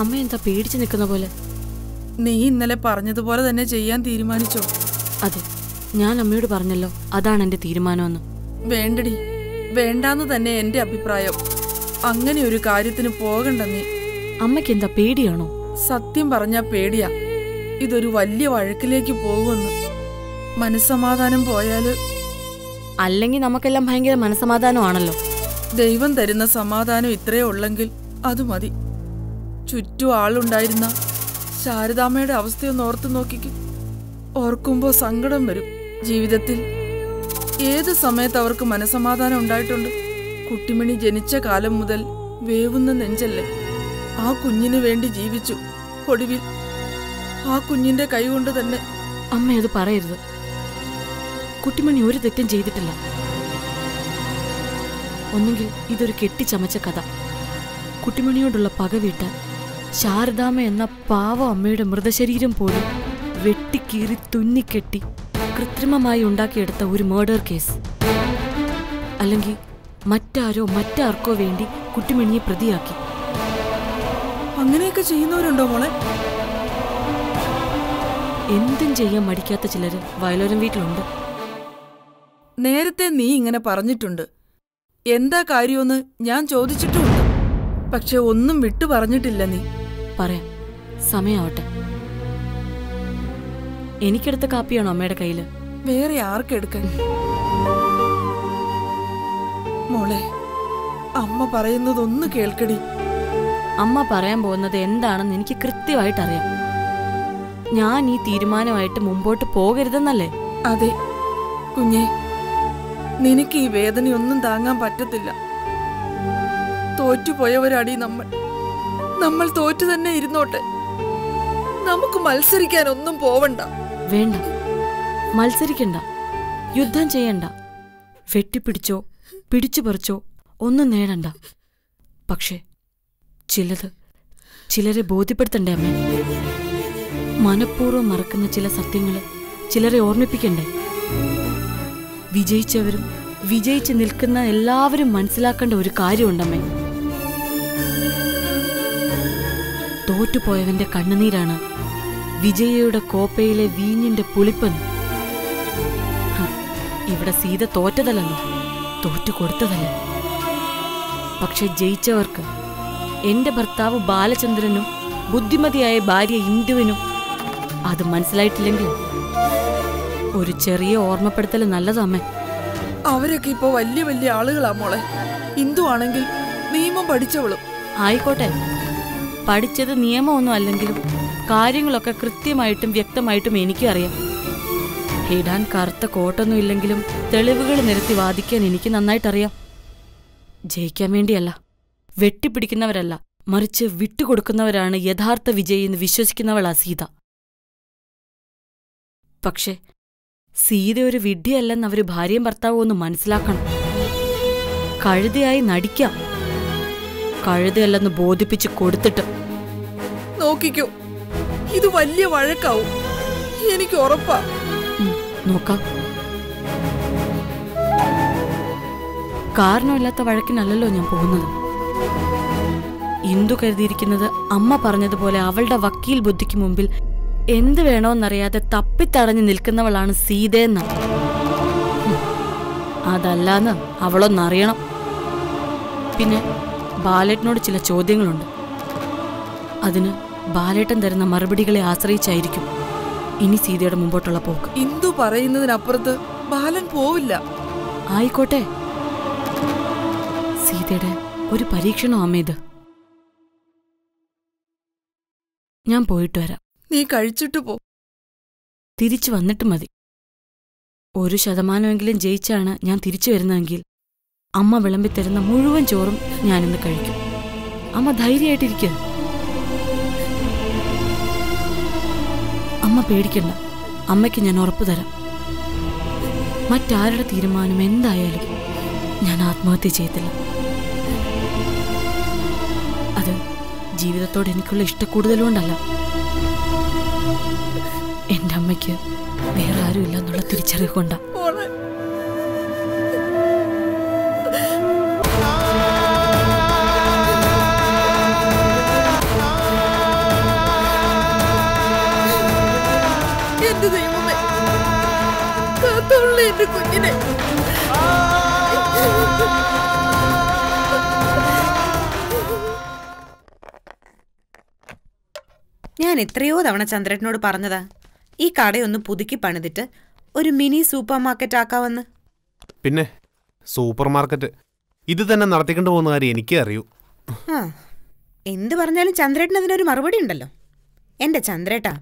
അമ്മ എന്താ പേടിച്ചു നിൽക്കുന്ന പോലെ നീ ഇന്നലെ പറഞ്ഞതുപോലെ തന്നെ ചെയ്യാൻ തീരുമാനിച്ചോ അതെ ഞാൻ അമ്മയോട് പറഞ്ഞല്ലോ അതാണ് എന്റെ തീരുമാനമെന്ന് വേണ്ടടി വേണ്ടാന്ന് തന്നെ എന്റെ അഭിപ്രായം അങ്ങനെ ഒരു കാര്യത്തിന് പോകണ്ടെന്നേ അമ്മയ്ക്ക് എന്താ പേടിയാണോ സത്യം പറഞ്ഞാ പേടിയാ ഇതൊരു വലിയ വഴക്കിലേക്ക് പോകുമെന്ന് മനസ്സമാധാനം പോയാല് അല്ലെങ്കിൽ നമുക്കെല്ലാം ഭയങ്കര മനസ്സമാധാനമാണല്ലോ ദൈവം തരുന്ന സമാധാനം ഇത്രയേ ഉള്ളെങ്കിൽ അത് മതി. ചുറ്റും ആളുണ്ടായിരുന്ന ശാരദാമ്മയുടെ അവസ്ഥയൊന്ന് ഓർത്തു നോക്കിക്ക്. ഓർക്കുമ്പോൾ സങ്കടം വരും. ജീവിതത്തിൽ ഏത് സമയത്ത് അവർക്ക് മനസ്സമാധാനം ഉണ്ടായിട്ടുണ്ട്? കുട്ടിമണി ജനിച്ച കാലം മുതൽ വേവുന്ന നെഞ്ചല്ലേ. ആ കുഞ്ഞിന് വേണ്ടി ജീവിച്ചു. ഒടുവിൽ ആ കുഞ്ഞിന്റെ കൈകൊണ്ട് തന്നെ. അമ്മയത് പറയരുത്. കുട്ടിമണി ഒരു തെറ്റും ചെയ്തിട്ടില്ല. ഒന്നെങ്കിൽ ഇതൊരു കെട്ടിച്ചമച്ച കഥ. കുട്ടിമണിയോടുള്ള പക വീട്ടാൻ ശാരദാമ്മ എന്ന പാവ അമ്മയുടെ മൃതശരീരം പോലും വെട്ടിക്കീറി തുന്നിക്കെട്ടി കൃത്രിമമായി ഉണ്ടാക്കിയെടുത്ത ഒരു മേർഡർ കേസ്. അല്ലെങ്കിൽ മറ്റാർക്കോ വേണ്ടി കുട്ടിമണിയെ പ്രതിയാക്കി. അങ്ങനെയൊക്കെ ചെയ്യുന്നവരുണ്ടോ മോളെ? എന്തും ചെയ്യാൻ മടിക്കാത്ത ചിലര് വയലോരം വീട്ടിലുണ്ട്. നേരത്തെ നീ ഇങ്ങനെ പറഞ്ഞിട്ടുണ്ട്. എന്താ കാര്യമെന്ന് ഞാൻ ചോദിച്ചിട്ടുമുണ്ട്. പക്ഷെ ഒന്നും വിട്ടു പറഞ്ഞിട്ടില്ല. നീ പറയാം, സമയാവട്ടെ. എനിക്കെടുത്ത കാപ്പിയാണോ അമ്മയുടെ കയ്യില്? വേറെ ആർക്കെടുക്കാൻ മോളെ? അമ്മ പറയുന്നതൊന്ന് കേൾക്കടി. അമ്മ പറയാൻ പോകുന്നത് എന്താണെന്ന് എനിക്ക് കൃത്യമായിട്ടറിയാം. ഞാൻ ഈ തീരുമാനമായിട്ട് മുമ്പോട്ട് പോകരുതെന്നല്ലേ? അതെ കുഞ്ഞേ, നിനക്ക് ഈ വേദനയൊന്നും താങ്ങാൻ പറ്റത്തില്ല. തോറ്റുപോയവരാടി നമ്മൾ. നമ്മൾ തോറ്റു തന്നെ ഇരുന്നോട്ടെ. നമുക്ക് മത്സരിക്കാൻ ഒന്നും പോവണ്ട. വേണ്ട, മത്സരിക്കണ്ട, യുദ്ധം ചെയ്യണ്ട, വെട്ടിപ്പിടിച്ചോ പിടിച്ചുപറിച്ചോ ഒന്നും നേടണ്ട. പക്ഷേ ചിലരെ ബോധ്യപ്പെടുത്തണ്ടേ അമ്മേ? മനഃപൂർവ്വം മറക്കുന്ന ചില സത്യങ്ങളെ ചിലരെ ഓർമ്മിപ്പിക്കണ്ടേ? വിജയിച്ചവരും വിജയിച്ച് നിൽക്കുന്ന എല്ലാവരും മനസ്സിലാക്കേണ്ട ഒരു കാര്യമുണ്ടമ്മേ. തോറ്റുപോയവന്റെ കണ്ണുനീരാണ് വിജയയുടെ കോപ്പയിലെ വീഞ്ഞിന്റെ പുളിപ്പെന്ന്. ഇവിടെ സീത തോറ്റതല്ലോ, തോറ്റുകൊടുത്തതല്ല. പക്ഷെ ജയിച്ചവർക്ക്, എന്റെ ഭർത്താവ് ബാലചന്ദ്രനും ബുദ്ധിമതിയായ ഭാര്യ ഇന്ദുവിനും, അത് മനസ്സിലായിട്ടില്ലെങ്കിൽ ഒരു ചെറിയ ഓർമ്മപ്പെടുത്തൽ നല്ലതാമേ. അവരൊക്കെ ഇപ്പൊ വലിയ വലിയ ആളുകളാ മോളെ. ഇന്ദു ആണെങ്കിൽ നിയമം പഠിച്ചവളും ആയിക്കോട്ടെ. പഠിച്ചത് നിയമമൊന്നും അല്ലെങ്കിലും കാര്യങ്ങളൊക്കെ കൃത്യമായിട്ടും വ്യക്തമായിട്ടും എനിക്കും അറിയാം. ഇടാൻ കറുത്ത കോട്ടൊന്നും ഇല്ലെങ്കിലും തെളിവുകൾ നിരത്തി വാദിക്കാൻ എനിക്ക് നന്നായിട്ടറിയാം. ജയിക്കാൻ വേണ്ടിയല്ല, വെട്ടിപ്പിടിക്കുന്നവരല്ല, മറിച്ച് വിട്ടുകൊടുക്കുന്നവരാണ് യഥാർത്ഥ വിജയി എന്ന് വിശ്വസിക്കുന്നവളാ സീത. പക്ഷേ സീത ഒരു വിഡ്ഢിയല്ലെന്ന് അവർ ഭാര്യയും ഭർത്താവും ഒന്ന് മനസ്സിലാക്കണം. കഴുതയായി നടിക്കാം, കഴുതയല്ലെന്ന് ബോധിപ്പിച്ച് കൊടുത്തിട്ട്. നോക്കിക്കോ, ഇത് വലിയ വഴക്കാവും, എനിക്ക് ഉറപ്പാ. നോക്കാം. കാരണമില്ലാത്ത വഴക്കിനല്ലല്ലോ ഞാൻ പോകുന്നത്. ഇന്ദു കരുതിയിരിക്കുന്നത് അമ്മ പറഞ്ഞതുപോലെ അവളുടെ വക്കീൽ ബുദ്ധിക്ക് മുമ്പിൽ എന്ത് വേണോന്നറിയാതെ തപ്പിത്തടഞ്ഞു നിൽക്കുന്നവളാണ് സീതയെന്ന്. അതല്ലാന്ന് അവളൊന്നറിയണം. പിന്നെ ബാലേട്ടനോട് ചില ചോദ്യങ്ങളുണ്ട്. അതിന് ബാലേട്ടൻ തരുന്ന മറുപടികളെ ആശ്രയിച്ചായിരിക്കും ഇനി സീതയുടെ മുമ്പോട്ടുള്ള പോക്ക്. ഇന്ദു പറയുന്നതിനപ്പുറത്ത് ബാലൻ പോവില്ല. ആയിക്കോട്ടെ, സീതയുടെ ഒരു പരീക്ഷണം അമ്മേത്. ഞാൻ പോയിട്ട് വരാം. നീ കഴിച്ചിട്ട് പോ, തിരിച്ചു വന്നിട്ട് മതി. 1% ജയിച്ചാണ് ഞാൻ തിരിച്ചു വരുന്നതെങ്കിൽ അമ്മ വിളമ്പിത്തരുന്ന മുഴുവൻ ചോറും ഞാനിന്ന് കഴിക്കും. അമ്മ ധൈര്യമായിട്ടിരിക്കുക, അമ്മ പേടിക്കണ്ട. അമ്മയ്ക്ക് ഞാൻ ഉറപ്പ് തരാം, മറ്റാരുടെ തീരുമാനം എന്തായാലും ഞാൻ ആത്മഹത്യ ചെയ്യത്തില്ല. അത് ജീവിതത്തോട് എനിക്കുള്ള ഇഷ്ടക്കൂടുതലുകൊണ്ടല്ല, എന്റെ അമ്മയ്ക്ക് വേറെ ആരും ഇല്ലെന്നുള്ള തിരിച്ചറിവ് കൊണ്ടാണ്. എന്റെ ദൈവമേ, കാത്തുള്ള എന്റെ കുഞ്ഞിനെ. ഞാൻ എത്രയോ തവണ ചന്ദ്രനോട് പറഞ്ഞതാ ഈ കടയൊന്ന് പുതുക്കി പണിതിട്ട് ഒരു മിനി സൂപ്പർ മാർക്കറ്റ് ആക്കാമെന്ന്. പിന്നെ സൂപ്പർ മാർക്കറ്റ് ഇത് തന്നെ നടത്തിക്കൊണ്ടു പോകുന്ന കാര്യം എനിക്കേ അറിയൂ. എന്ത് പറഞ്ഞാലും ചന്ദ്രേട്ടന് അതിനൊരു മറുപടി ഉണ്ടല്ലോ. എൻ്റെ ചന്ദ്രേട്ടാ,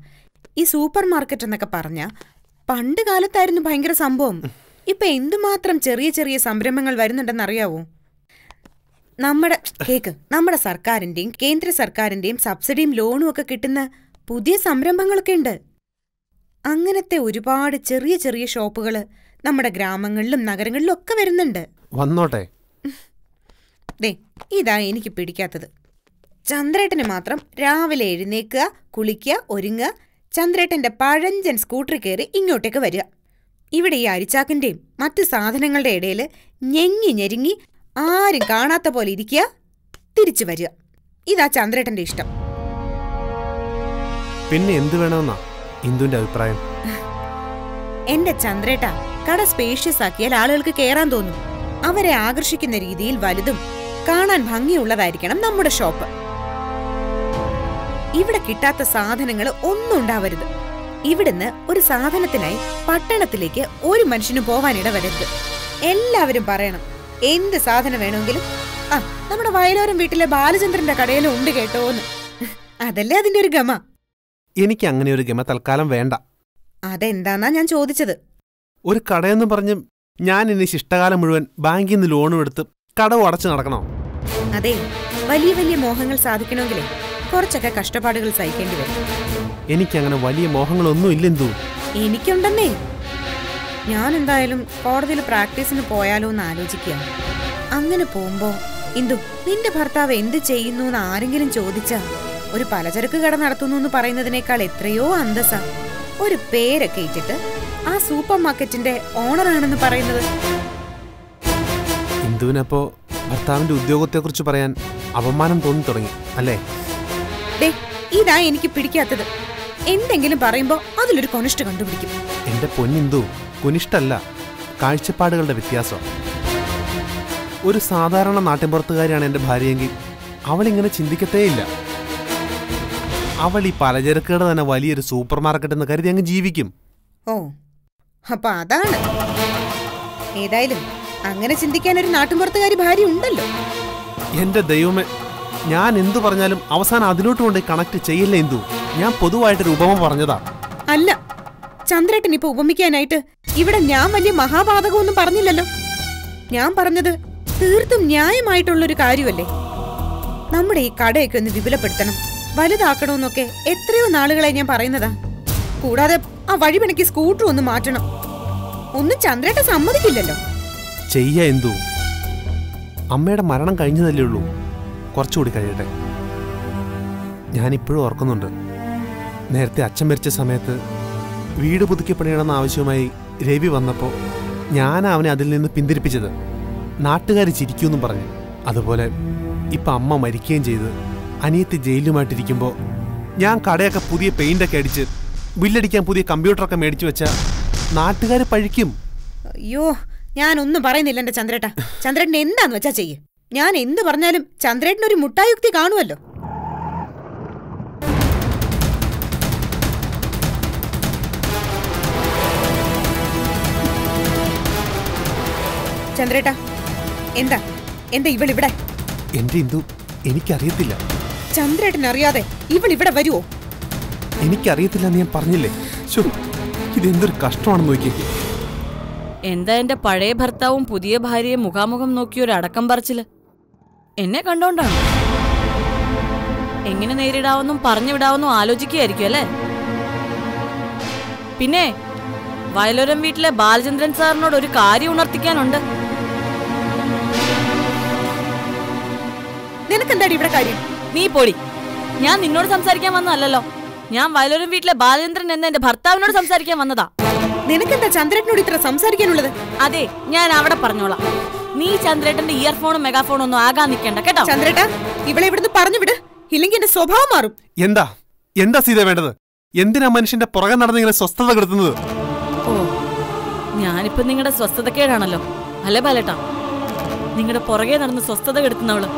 ഈ സൂപ്പർ മാർക്കറ്റ് എന്നൊക്കെ പറഞ്ഞാൽ പണ്ട് കാലത്തായിരുന്നു ഭയങ്കര സംഭവം. ഇപ്പം എന്തുമാത്രം ചെറിയ ചെറിയ സംരംഭങ്ങൾ വരുന്നുണ്ടെന്നറിയാവോ? നമ്മുടെ സർക്കാരിൻ്റെയും കേന്ദ്ര സർക്കാരിൻ്റെയും സബ്സിഡിയും ലോണും ഒക്കെ കിട്ടുന്ന പുതിയ സംരംഭങ്ങളൊക്കെ ഉണ്ട്. അങ്ങനത്തെ ഒരുപാട് ചെറിയ ചെറിയ ഷോപ്പുകൾ നമ്മുടെ ഗ്രാമങ്ങളിലും നഗരങ്ങളിലും ഒക്കെ വരുന്നുണ്ട്. വന്നോട്ടെ. ദേ, ഇതാ എനിക്ക് പിടിക്കാത്തത്. ചന്ദ്രേട്ടന് മാത്രം രാവിലെ എഴുന്നേക്കുക, കുളിക്കുക, ഒരുങ്ങുക, ചന്ദ്രേട്ടൻ്റെ പഴഞ്ചൻ സ്കൂട്ടറിൽ കയറി ഇങ്ങോട്ടേക്ക് വരിക. ഇവിടെ ഈ അരിച്ചാക്കിൻ്റെയും മറ്റ് സാധനങ്ങളുടെ ഇടയിൽ ഞെങ്ങി ഞെരുങ്ങി ആരും കാണാത്ത പോലെ ഇരിക്കുക, തിരിച്ചു വരിക. ഇതാ ചന്ദ്രേട്ടൻ്റെ ഇഷ്ടം. പിന്നെ എന്ത് വേണമെന്നാ ഇന്ദുവിന്റെ അഭിപ്രായം? എന്റെ ചന്ദ്രേട്ട, കട സ്പേഷ്യസ് ആക്കിയാൽ ആളുകൾക്ക് കേറാൻ തോന്നും. അവരെ ആകർഷിക്കുന്ന രീതിയിൽ വലുതും കാണാൻ ഭംഗിയുള്ളതായിരിക്കണം നമ്മുടെ ഷോപ്പ്. ഇവിടെ കിട്ടാത്ത സാധനങ്ങൾ ഒന്നും ഉണ്ടാവരുത്. ഇവിടുന്ന് ഒരു സാധനത്തിനായി പട്ടണത്തിലേക്ക് ഒരു മനുഷ്യനും പോവാനിട വരരുത്. എല്ലാവരും പറയണം എന്ത് സാധനം വേണമെങ്കിലും ആ നമ്മുടെ വയലോരം വീട്ടിലെ ബാലചന്ദ്രന്റെ കടയിലും ഉണ്ട് കേട്ടോന്ന്. അതല്ലേ അതിന്റെ ഒരു ഗമ. എനിക്ക് അങ്ങനെ ഒരു ഗമ തൽക്കാലം വേണ്ട. അതെന്താന്നാ ഞാൻ ചോദിച്ചത്. ഒരു കടയെന്ന് പറഞ്ഞ് ഞാൻ ഇനി ശിഷ്ടകാലം മുഴുവൻ ബാങ്കിൽ നിന്ന് ലോണും എടുത്ത് കടവ് അടച്ചു നടക്കണോ? അതെ, വലിയ വലിയ മോഹങ്ങൾ സാധിക്കണമെങ്കിലേ കുറച്ചൊക്കെ കഷ്ടപ്പാടുകൾ സഹിക്കേണ്ടി വരും. എനിക്കങ്ങനെ വലിയ മോഹങ്ങളൊന്നും ഇല്ലെന്തോ. എനിക്കുണ്ടെന്നേ. ഞാൻ എന്തായാലും കോടതിയിൽ പ്രാക്ടീസിന് പോയാലോ എന്ന് ആലോചിക്കുക. അങ്ങനെ പോകുമ്പോ ഇന്ദു, നിന്റെ ഭർത്താവ് എന്ത് ചെയ്യുന്നു എന്ന് ആരെങ്കിലും ചോദിച്ചാ ഒരു പലചരക്ക് കട നടത്തുന്നു എന്ന് പറയുന്നതിനേക്കാൾ എത്രയോ അന്തസ്സ ഒരു പേരൊക്കെ ഇട്ടിട്ട് ആ സൂപ്പർ മാർക്കറ്റിന്റെ ഓണറാണെന്ന് പറയുന്നത്. ഇന്ദുവിനപ്പോ ഭർത്താവിന്റെ ഉദ്യോഗത്തെ കുറിച്ച് പറയാൻ അപമാനം തോന്നി തുടങ്ങി അല്ലേ? ഇതാ എനിക്ക് പിടിക്കാത്തത്. എന്തെങ്കിലും പറയുമ്പോ അതിലൊരു കൊനിഷ്ഠ കണ്ടുപിടിക്കും. എന്റെ പൊന്നിന്ദു, കൊനിഷ്ഠല്ല, കാഴ്ചപ്പാടുകളുടെ വ്യത്യാസം. ഒരു സാധാരണ നാട്ടിൻപുറത്തുകാരിയാണ് എന്റെ ഭാര്യയെങ്കിൽ അവളിങ്ങനെ ചിന്തിക്കത്തേയില്ല. അവൾ ഈ പലചരക്കുകൾ തന്നെ വലിയൊരു സൂപ്പർ മാർക്കറ്റ് എന്ന് കരുതി അങ്ങ് ജീവിക്കും. ഓ, അപ്പൊ അതാണ്. ഏതായാലും അങ്ങനെ ചിന്തിക്കാൻ ഒരു നാട്ടിൻപുറത്തുകാരി ഭാര്യ ഉണ്ടല്ലോ. എന്റെ ദൈവമേ, ഞാൻ എന്തു പറഞ്ഞാലും അവസാനം അതിലോട്ട് കൊണ്ട് കണക്ട് ചെയ്യില്ല എന്തു. ഞാൻ പൊതുവായിട്ടൊരു ഉപമ പറഞ്ഞതാ. അല്ല ചന്ദ്രേട്ടൻ, ഇപ്പൊ ഉപമിക്കാനായിട്ട് ഇവിടെ ഞാൻ വലിയ മഹാബാധകമൊന്നും പറഞ്ഞില്ലല്ലോ. ഞാൻ പറഞ്ഞത് തീർത്തും ന്യായമായിട്ടുള്ളൊരു കാര്യമല്ലേ. നമ്മുടെ ഈ കടയൊക്കെ ഒന്ന് വിപുലപ്പെടുത്തണം, വലുതാക്കണമെന്നൊക്കെ എത്രയോ നാളുകളായി ഞാൻ പറയുന്നതാ. കൂടാതെ ആ വഴിപണിക്ക് സ്കൂട്ടർ ഒന്ന് മാറ്റണം. ഒന്നും ചന്ദ്രേട്ടൻ സമ്മതിക്കില്ലല്ലോ. ചെയ്യാ എന്തു, അമ്മയുടെ മരണം കഴിഞ്ഞതല്ലേ ഉള്ളൂ, കുറച്ചുകൂടി കഴിയട്ടെ. ഞാനിപ്പോഴും ഓർക്കുന്നുണ്ട്, നേരത്തെ അച്ഛൻ മരിച്ച സമയത്ത് വീട് പുതുക്കി പണിയണമെന്ന ആവശ്യവുമായി രവി വന്നപ്പോൾ ഞാൻ അവനെ അതിൽ നിന്ന് പിന്തിരിപ്പിച്ചത്. നാട്ടുകാർ ചിരിക്കുമെന്നും പറഞ്ഞു. അതുപോലെ ഇപ്പം അമ്മ മരിക്കുകയും ചെയ്ത് അനിയത്തി ജയിലുമായിട്ടിരിക്കുമ്പോൾ ഞാൻ കടയൊക്കെ പുതിയ പെയിൻ്റൊക്കെ അടിച്ച് ബില്ലടിക്കാൻ പുതിയ കമ്പ്യൂട്ടറൊക്കെ മേടിച്ചു വെച്ചാൽ നാട്ടുകാർ പഴിക്കും. അയ്യോ, ഞാനൊന്നും പറയുന്നില്ല എൻ്റെ ചന്ദ്രേട്ട. ചന്ദ്രേട്ടൻ എന്താന്ന് വെച്ചാൽ ചെയ്യ്. ഞാൻ എന്ത് പറഞ്ഞാലും ചന്ദ്രേട്ടനൊരു മുട്ടായുക്തി കാണുമല്ലോ. ചന്ദ്രേട്ട, എന്താ എന്താ ഇവളിവിടെ? എന്റെ ഇന്ദു, എനിക്കറിയത്തില്ല. ചന്ദ്രേട്ടൻ അറിയാതെ ഇവളിവിടെ വരുമോ? എനിക്കറിയത്തില്ല എന്ന് ഞാൻ പറഞ്ഞില്ലേ. ഇതെന്തൊരു കഷ്ടമാണെന്ന് നോക്കിയത്. എന്താ എന്റെ പഴയ ഭർത്താവും പുതിയ ഭാര്യയെ മുഖാമുഖം നോക്കിയൊരു അടക്കം പറച്ചില്? എന്നെ കണ്ടോണ്ടാണ്. എങ്ങനെ നേരിടാവുന്നും പറഞ്ഞു വിടാവുന്നും ആലോചിക്കുകയായിരിക്കും അല്ലേ? പിന്നെ വയലോരം വീട്ടിലെ ബാലചന്ദ്രൻ സാറിനോട് ഒരു കാര്യം ഉണർത്തിക്കാനുണ്ട്. നിനക്കെന്താടി ഇവിടെ കാര്യം? നീ പോടി. ഞാൻ നിന്നോട് സംസാരിക്കാൻ വന്നതല്ലോ. ഞാൻ വയലോരം വീട്ടിലെ ബാലചന്ദ്രൻ എന്ന എന്റെ ഭർത്താവിനോട് സംസാരിക്കാൻ വന്നതാ. നിനക്കെന്താ ചന്ദ്രേട്ടനോട് ഇത്ര സംസാരിക്കാനുള്ളത്? അതെ, ഞാൻ അവിടെ പറഞ്ഞോളാം. നീ ചന്ദ്രേട്ടന്റെ ഇയർഫോണും മെഗാഫോണും ഒന്നും ആകാൻ നിൽക്കണ്ട കേട്ടോ. ചന്ദ്രേട്ടാ, ഇവളെ ഇവിടുന്ന് പറഞ്ഞു വിട്, ഇല്ലെങ്കിൽ എന്റെ സ്വഭാവം മാറും. എന്താ എന്താ സീത വേണ്ടത്? എന്തിനാ മനുഷ്യന്റെ പുറകെ നടന്നിങ്ങനെ സ്വസ്ഥത കെടുത്തുന്നത്? ഓ, ഞാനിപ്പോ നിങ്ങളുടെ സ്വസ്ഥതക്കേടാണല്ലോ അല്ലെ ബാലേട്ടാ? നിങ്ങളുടെ പുറകെ നടന്ന് സ്വസ്ഥത കെടുത്തുന്നവള്.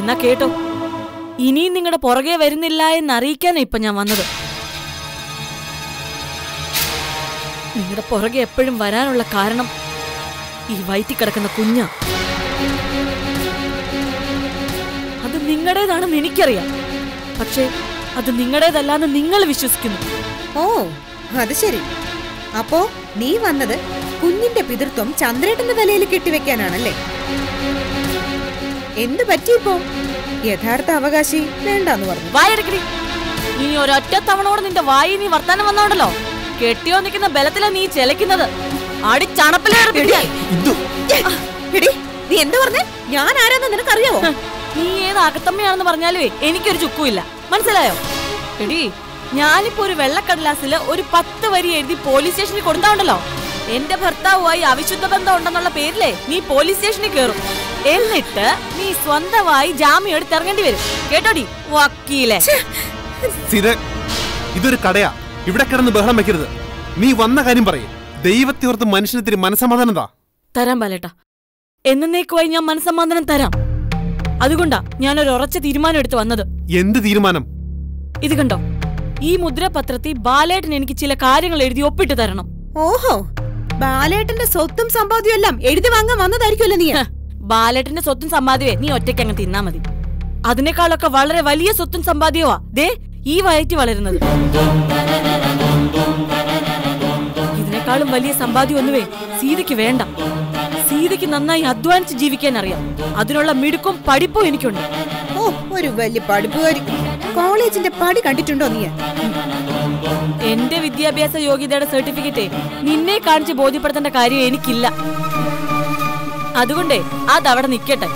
എന്നാ കേട്ടോ, ഇനിയും നിങ്ങളുടെ പുറകെ വരുന്നില്ല എന്നറിയിക്കാനാ ഇപ്പൊ ഞാൻ വന്നത്. നിങ്ങളുടെ പുറകെ എപ്പോഴും വരാനുള്ള കാരണം ഈ വയറ്റിൽ കിടക്കുന്ന കുഞ്ഞാ. അത് നിങ്ങളുടേതാണെന്ന് എനിക്കറിയാം. പക്ഷേ അത് നിങ്ങളുടേതല്ലാന്ന് നിങ്ങൾ വിശ്വസിക്കുന്നു. ഓ അത് ശരി. അപ്പോ നീ വന്നത് കുഞ്ഞിന്റെ പിതൃത്വം ചന്ദ്രേട്ടന്റെ തലയിൽ കെട്ടിവെക്കാനാണല്ലേ? എന്ത് പറ്റിയിപ്പോ? യഥാർത്ഥ അവകാശി വേണ്ടെന്ന് പറഞ്ഞു. വായടക്കി. നീ ഒരൊറ്റ തവണയോട് നിന്റെ വായി നീ വർത്താനം വന്നോണ്ടല്ലോ കെട്ടിയോ നിൽക്കുന്ന ബലത്തില നീ ചെലക്കുന്നത്. നീ എന്താ പറഞ്ഞേ? ഞാൻ ആരാന്ന് നിനക്കറിയാമോ? നീ ഏത് അകത്തമ്മയാണെന്ന് പറഞ്ഞാലേ എനിക്കൊരു ചുക്കുമില്ല, മനസ്സിലായോ? എടി, ഞാനിപ്പോ ഒരു വെള്ളക്കടലാസില് ഒരു 10 വരി എഴുതി പോലീസ് സ്റ്റേഷനിൽ കൊടുത്താണ്ടല്ലോ എന്റെ ഭർത്താവുമായി അവിശുദ്ധ ബന്ധം ഉണ്ടെന്നുള്ള പേരിലേ നീ പോലീസ് സ്റ്റേഷനിൽ കേറും. എന്നിട്ട് നീ സ്വന്തമായി ജാമ്യം എടുത്തിറങ്ങേണ്ടി വരും, കേട്ടോടി വക്കീലെ. ഇതൊരു കടയാ, ഇവിടെ കിടന്ന് ബഹളം വെക്കരുത്. നീ വന്ന കാര്യം പറയും. ദൈവത്തെ ഓർത്ത് മനുഷ്യന് മനസമാധാനം തരാൻ പാലേട്ടാ. എന്നേക്കുമായി ഞാൻ മനസമാധാനം തരാം. അതുകൊണ്ടാ ഞാൻ ഒരു ഉറച്ച തീരുമാനം എടുത്ത് വന്നത്. എന്ത് തീരുമാനം? ഇത് കണ്ടോ, ഈ മുദ്രപത്രത്തിൽ ബാലേട്ടൻ എനിക്ക് ചില കാര്യങ്ങൾ എഴുതി ഒപ്പിട്ട് തരണം. ഓഹോ, ബാലേട്ടന്റെ സ്വത്തും സമ്പാദ്യം എല്ലാം എഴുതി വാങ്ങാൻ വന്നതായിരിക്കുമല്ലോ നീ. ബാലേട്ടന്റെ സ്വത്തും സമ്പാദ്യമേ നീ ഒറ്റയ്ക്ക് അങ്ങ് തിന്നാ മതി. അതിനേക്കാളൊക്കെ വളരെ വലിയ സ്വത്തും സമ്പാദ്യവാ ദേ ഈ വയറ്റി വളരുന്നത്. ഇതിനേക്കാളും വലിയ സമ്പാദ്യം ഒന്നുമേ സീതയ്ക്ക് വേണ്ട. സീതയ്ക്ക് നന്നായി അധ്വാനിച്ച് ജീവിക്കാൻ അറിയാം. അതിനുള്ള മിടുക്കും പഠിപ്പും എനിക്കുണ്ട്. ഓ, ഒരു വലിയ പഠിപ്പുകാരി. കോളേജിന്റെ പടി കണ്ടിട്ടുണ്ടോ നീ? എന്റെ വിദ്യാഭ്യാസ യോഗ്യതയുടെ സർട്ടിഫിക്കറ്റ് നിന്നെ കാണിച്ച് ബോധ്യപ്പെടുത്തേണ്ട കാര്യം എനിക്കില്ല. അതുകൊണ്ടേ അതവിടെ നിൽക്കട്ടെ.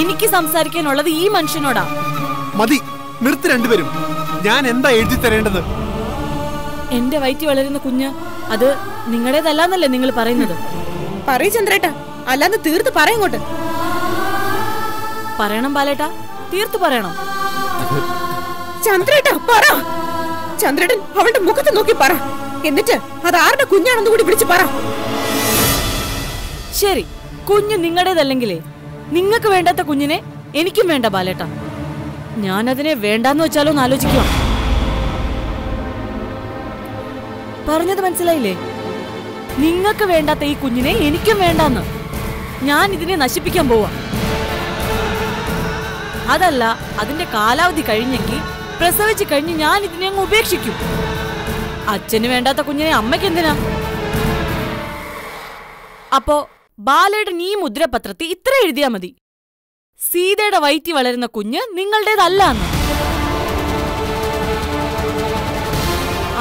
എനിക്ക് സംസാരിക്കാനുള്ളത് ഈ മനുഷ്യനോടാ. മതി, നിർത്തി രണ്ടുപേരും. ഞാൻ എന്താ എഴുതി തരേണ്ടത്? എന്റെ വയറ്റി വളരുന്ന കുഞ്ഞ് അത് നിങ്ങളുടേതല്ലാന്നല്ലേ നിങ്ങൾ പറയുന്നത്? പറയൂ ചന്ദ്രേട്ടാ, അല്ലാന്ന് തീർത്ത് പറയങ്ങോട്ട്. പറയണം ബാലേട്ടാ, തീർത്ത് പറയണം. ചന്ദ്രേട്ടാ പറ. ചന്ദ്രേട്ടൻ അവളുടെ മുഖത്ത് നോക്കി പറ. എന്നിട്ട് അത് ആരുടെ കുഞ്ഞാണെന്ന് കൂടി വിളിച്ച് പറ. ശരി, കുഞ്ഞ് നിങ്ങളുടേതല്ലെങ്കിലേ നിങ്ങൾക്ക് വേണ്ടാത്ത കുഞ്ഞിനെ എനിക്കും വേണ്ട ബാലേട്ടാ. ഞാനതിനെ വേണ്ടാന്ന് വെച്ചാലോ ആലോചിക്കുക. പറഞ്ഞത് മനസ്സിലായില്ലേ? നിങ്ങൾക്ക് വേണ്ടാത്ത ഈ കുഞ്ഞിനെ എനിക്കും വേണ്ടാന്ന്. ഞാൻ ഇതിനെ നശിപ്പിക്കാൻ പോവാ. അതല്ല, അതിന്റെ കാലാവധി കഴിഞ്ഞെങ്കിൽ പ്രസവിച്ചു കഴിഞ്ഞ് ഞാൻ ഇതിനെ അങ്ങ് ഉപേക്ഷിക്കും. അച്ഛന് വേണ്ടാത്ത കുഞ്ഞിനെ അമ്മയ്ക്ക് എന്തിനാ? അപ്പോ ബാലയുടെ ഈ മുദ്രപത്രത്തിൽ ഇത്ര എഴുതിയാ മതി: സീതയുടെ വയറ്റി വളരുന്ന കുഞ്ഞ് നിങ്ങളുടേതല്ല എന്ന്.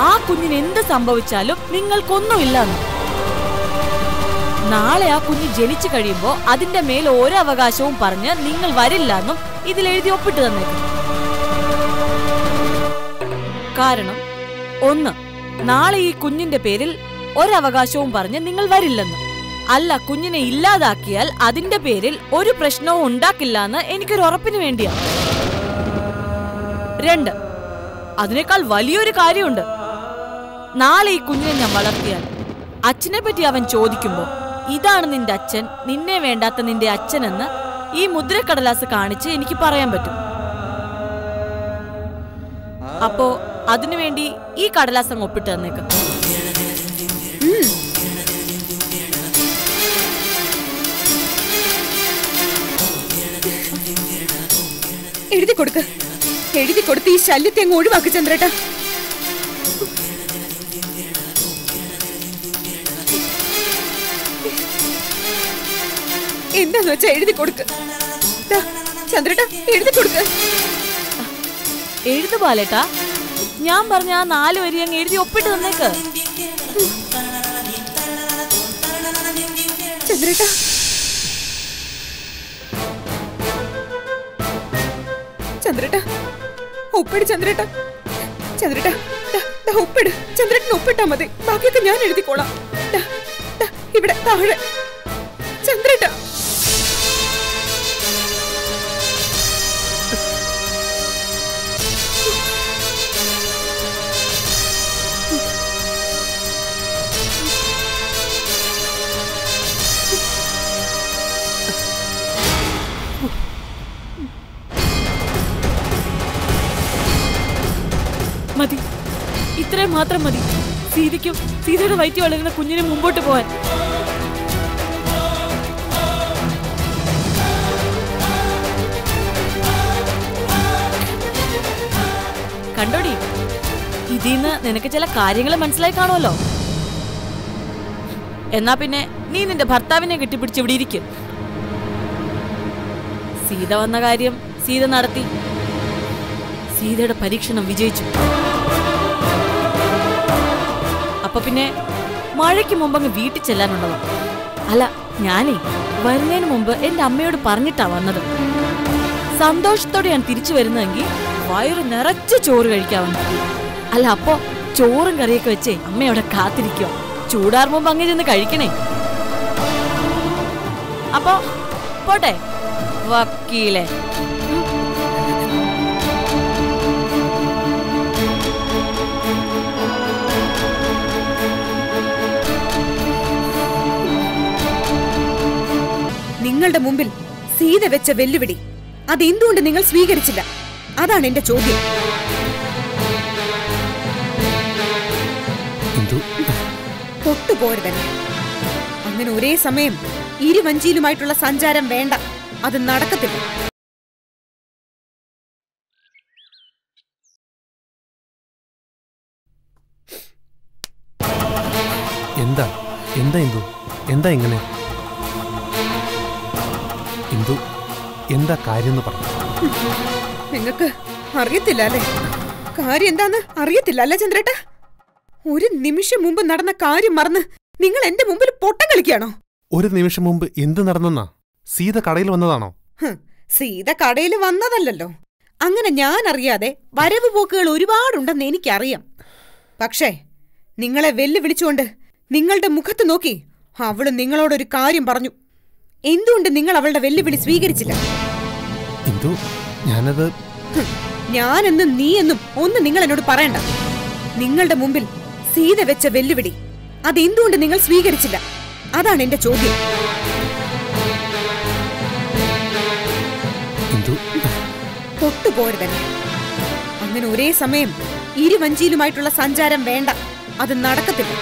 ആ കുഞ്ഞിന് എന്ത് സംഭവിച്ചാലും നിങ്ങൾക്കൊന്നുമില്ലെന്ന്. നാളെ ആ കുഞ്ഞ് ജനിച്ചു കഴിയുമ്പോ അതിന്റെ മേൽ ഓരോ അവകാശവും പറഞ്ഞ് നിങ്ങൾ വരില്ലെന്നും ഇതിലെഴുതി ഒപ്പിട്ട് തന്നേക്കും. കാരണം 1, നാളെ ഈ കുഞ്ഞിന്റെ പേരിൽ ഒരവകാശവും പറഞ്ഞ് നിങ്ങൾ വരില്ലെന്ന്. അല്ല, കുഞ്ഞിനെ ഇല്ലാതാക്കിയാൽ അതിന്റെ പേരിൽ ഒരു പ്രശ്നവും ഉണ്ടാക്കില്ല എന്ന് എനിക്കൊരു ഉറപ്പിന് വേണ്ടിയാണ്. 2, അതിനേക്കാൾ വലിയൊരു കാര്യമുണ്ട്. നാളെ ഈ കുഞ്ഞിനെ ഞാൻ വളർത്തിയാൽ അച്ഛനെ പറ്റി അവൻ ചോദിക്കുമ്പോൾ ഇതാണ് നിന്റെ അച്ഛൻ, നിന്നെ വേണ്ടാത്ത നിന്റെ അച്ഛനെന്ന് ഈ മുദ്രക്കടലാസ് കാണിച്ച് എനിക്ക് പറയാൻ പറ്റും. അപ്പോ അതിനുവേണ്ടി ഈ കടലാസ് അങ്ങ് ഒപ്പിട്ട് തന്നേക്കാം. എഴുതി കൊടുക്ക, എഴുതി കൊടുത്ത് ഈ ശല്യത്തെ അങ്ങ് ഒഴിവാക്കി ചന്ദ്രേട്ടാ. എന്താന്ന് വെച്ചാ എഴുതി കൊടുക്ക ചന്ദ്രേട്ടാ, എഴുതി കൊടുക്ക. എഴുതു ബാലേട്ടാ, ഞാൻ പറഞ്ഞ ആ 4 വരി അങ്ങ് എഴുതി ഒപ്പിട്ട് തന്നേക്ക്. ചന്ദ്രേട്ടാ ചന്ദ്രേട്ടാ ഒപ്പിട്. ചന്ദ്രേട്ടാ ചന്ദ്രേട്ടാ ഒപ്പിട്. ചന്ദ്രേട്ടൻ ഒപ്പിട്ടാ മതി, ബാക്കിയൊക്കെ ഞാൻ എഴുതിക്കോളാം. ഇവിടെ താഴെ ചന്ദ്രേട്ട. മതി, ഇത്രയും മാത്രം മതി. സീതയ്ക്കും സീതയുടെ വയറ്റി വളരുന്ന കുഞ്ഞിനും മുമ്പോട്ട് പോവാൻ. കണ്ടോടി ഇതിന്ന് നിനക്ക് ചില കാര്യങ്ങൾ മനസ്സിലായി കാണുമല്ലോ എന്നാ പിന്നെ നീ നിന്റെ ഭർത്താവിനെ കെട്ടിപ്പിടിച്ച് ഇവിടെ ഇരിക്ക് സീത വന്ന കാര്യം സീത നടത്തി സീതയുടെ പരീക്ഷണം വിജയിച്ചു അപ്പ പിന്നെ മഴയ്ക്ക് മുമ്പ് അങ്ങ് വീട്ടിൽ ചെല്ലാനുള്ളതാ അല്ല ഞാനേ വരുന്നതിന് മുമ്പ് എൻ്റെ അമ്മയോട് പറഞ്ഞിട്ടാ വന്നത് സന്തോഷത്തോടെ ഞാൻ തിരിച്ചു വരുന്നെങ്കിൽ വയറ് നിറച്ച് ചോറ് കഴിക്കാവുന്നു അല്ല അപ്പോ ചോറും കറിയൊക്കെ വെച്ചേ അമ്മയോടെ കാത്തിരിക്കുക ചൂടാർ മുമ്പ് അങ്ങ് ചെന്ന് കഴിക്കണേ അപ്പോ പോട്ടെ വക്കീലെ നിങ്ങളുടെ മുമ്പിൽ സീത വെച്ച വെല്ലുവിളി അത് എന്തുകൊണ്ട് നിങ്ങൾ സ്വീകരിച്ചില്ല അതാണ് എന്റെ ചോദ്യം തൊട്ടുപോരുതന്നെ അങ്ങനെ ഒരേ സമയം ഇരുവഞ്ചിയിലുമായിട്ടുള്ള സഞ്ചാരം വേണ്ട അത് നടക്കത്തില്ല എന്താ എന്താ ഇന്ദു എന്താ ഇങ്ങനെ ഇന്ദു എന്താ കാര്യം എന്ന് പറഞ്ഞു നിങ്ങൾക്ക് അറിയത്തില്ല അല്ലേ കാര്യം എന്താന്ന് അറിയത്തില്ല അല്ലേ ചന്ദ്രേട്ടാ ഒരു നിമിഷം മുമ്പ് നടന്ന കാര്യം മറന്ന് നിങ്ങൾ എന്റെ മുമ്പിൽ പൊട്ടം കളിക്കുകയാണോ ഒരു നിമിഷം മുമ്പ് എന്ത് നടന്നെന്നാ സീത കടയിൽ വന്നതാണോ സീത കടയിൽ വന്നതല്ലോ അങ്ങനെ ഞാൻ അറിയാതെ വരവ് പോക്കുകൾ ഒരുപാടുണ്ടെന്ന് എനിക്കറിയാം പക്ഷേ നിങ്ങളെ വെല്ലുവിളിച്ചുകൊണ്ട് നിങ്ങളുടെ മുഖത്ത് നോക്കി അവള് നിങ്ങളോടൊരു കാര്യം പറഞ്ഞു എന്തുകൊണ്ട് നിങ്ങൾ അവളുടെ വെല്ലുവിളി സ്വീകരിച്ചില്ല ഞാനെന്നും നീയെന്നും ഒന്നും നിങ്ങൾ എന്നോട് പറയണ്ട നിങ്ങളുടെ മുമ്പിൽ സീത വെച്ച വെല്ലുവിളി അത് എന്തുകൊണ്ട് നിങ്ങൾ സ്വീകരിച്ചില്ല അതാണ് എന്റെ ചോദ്യം തൊട്ടുപോരുതന്നെ അങ്ങനെ ഒരേ സമയം ഇരുവഞ്ചിയിലുമായിട്ടുള്ള സഞ്ചാരം വേണ്ട അത് നടക്കത്തില്ല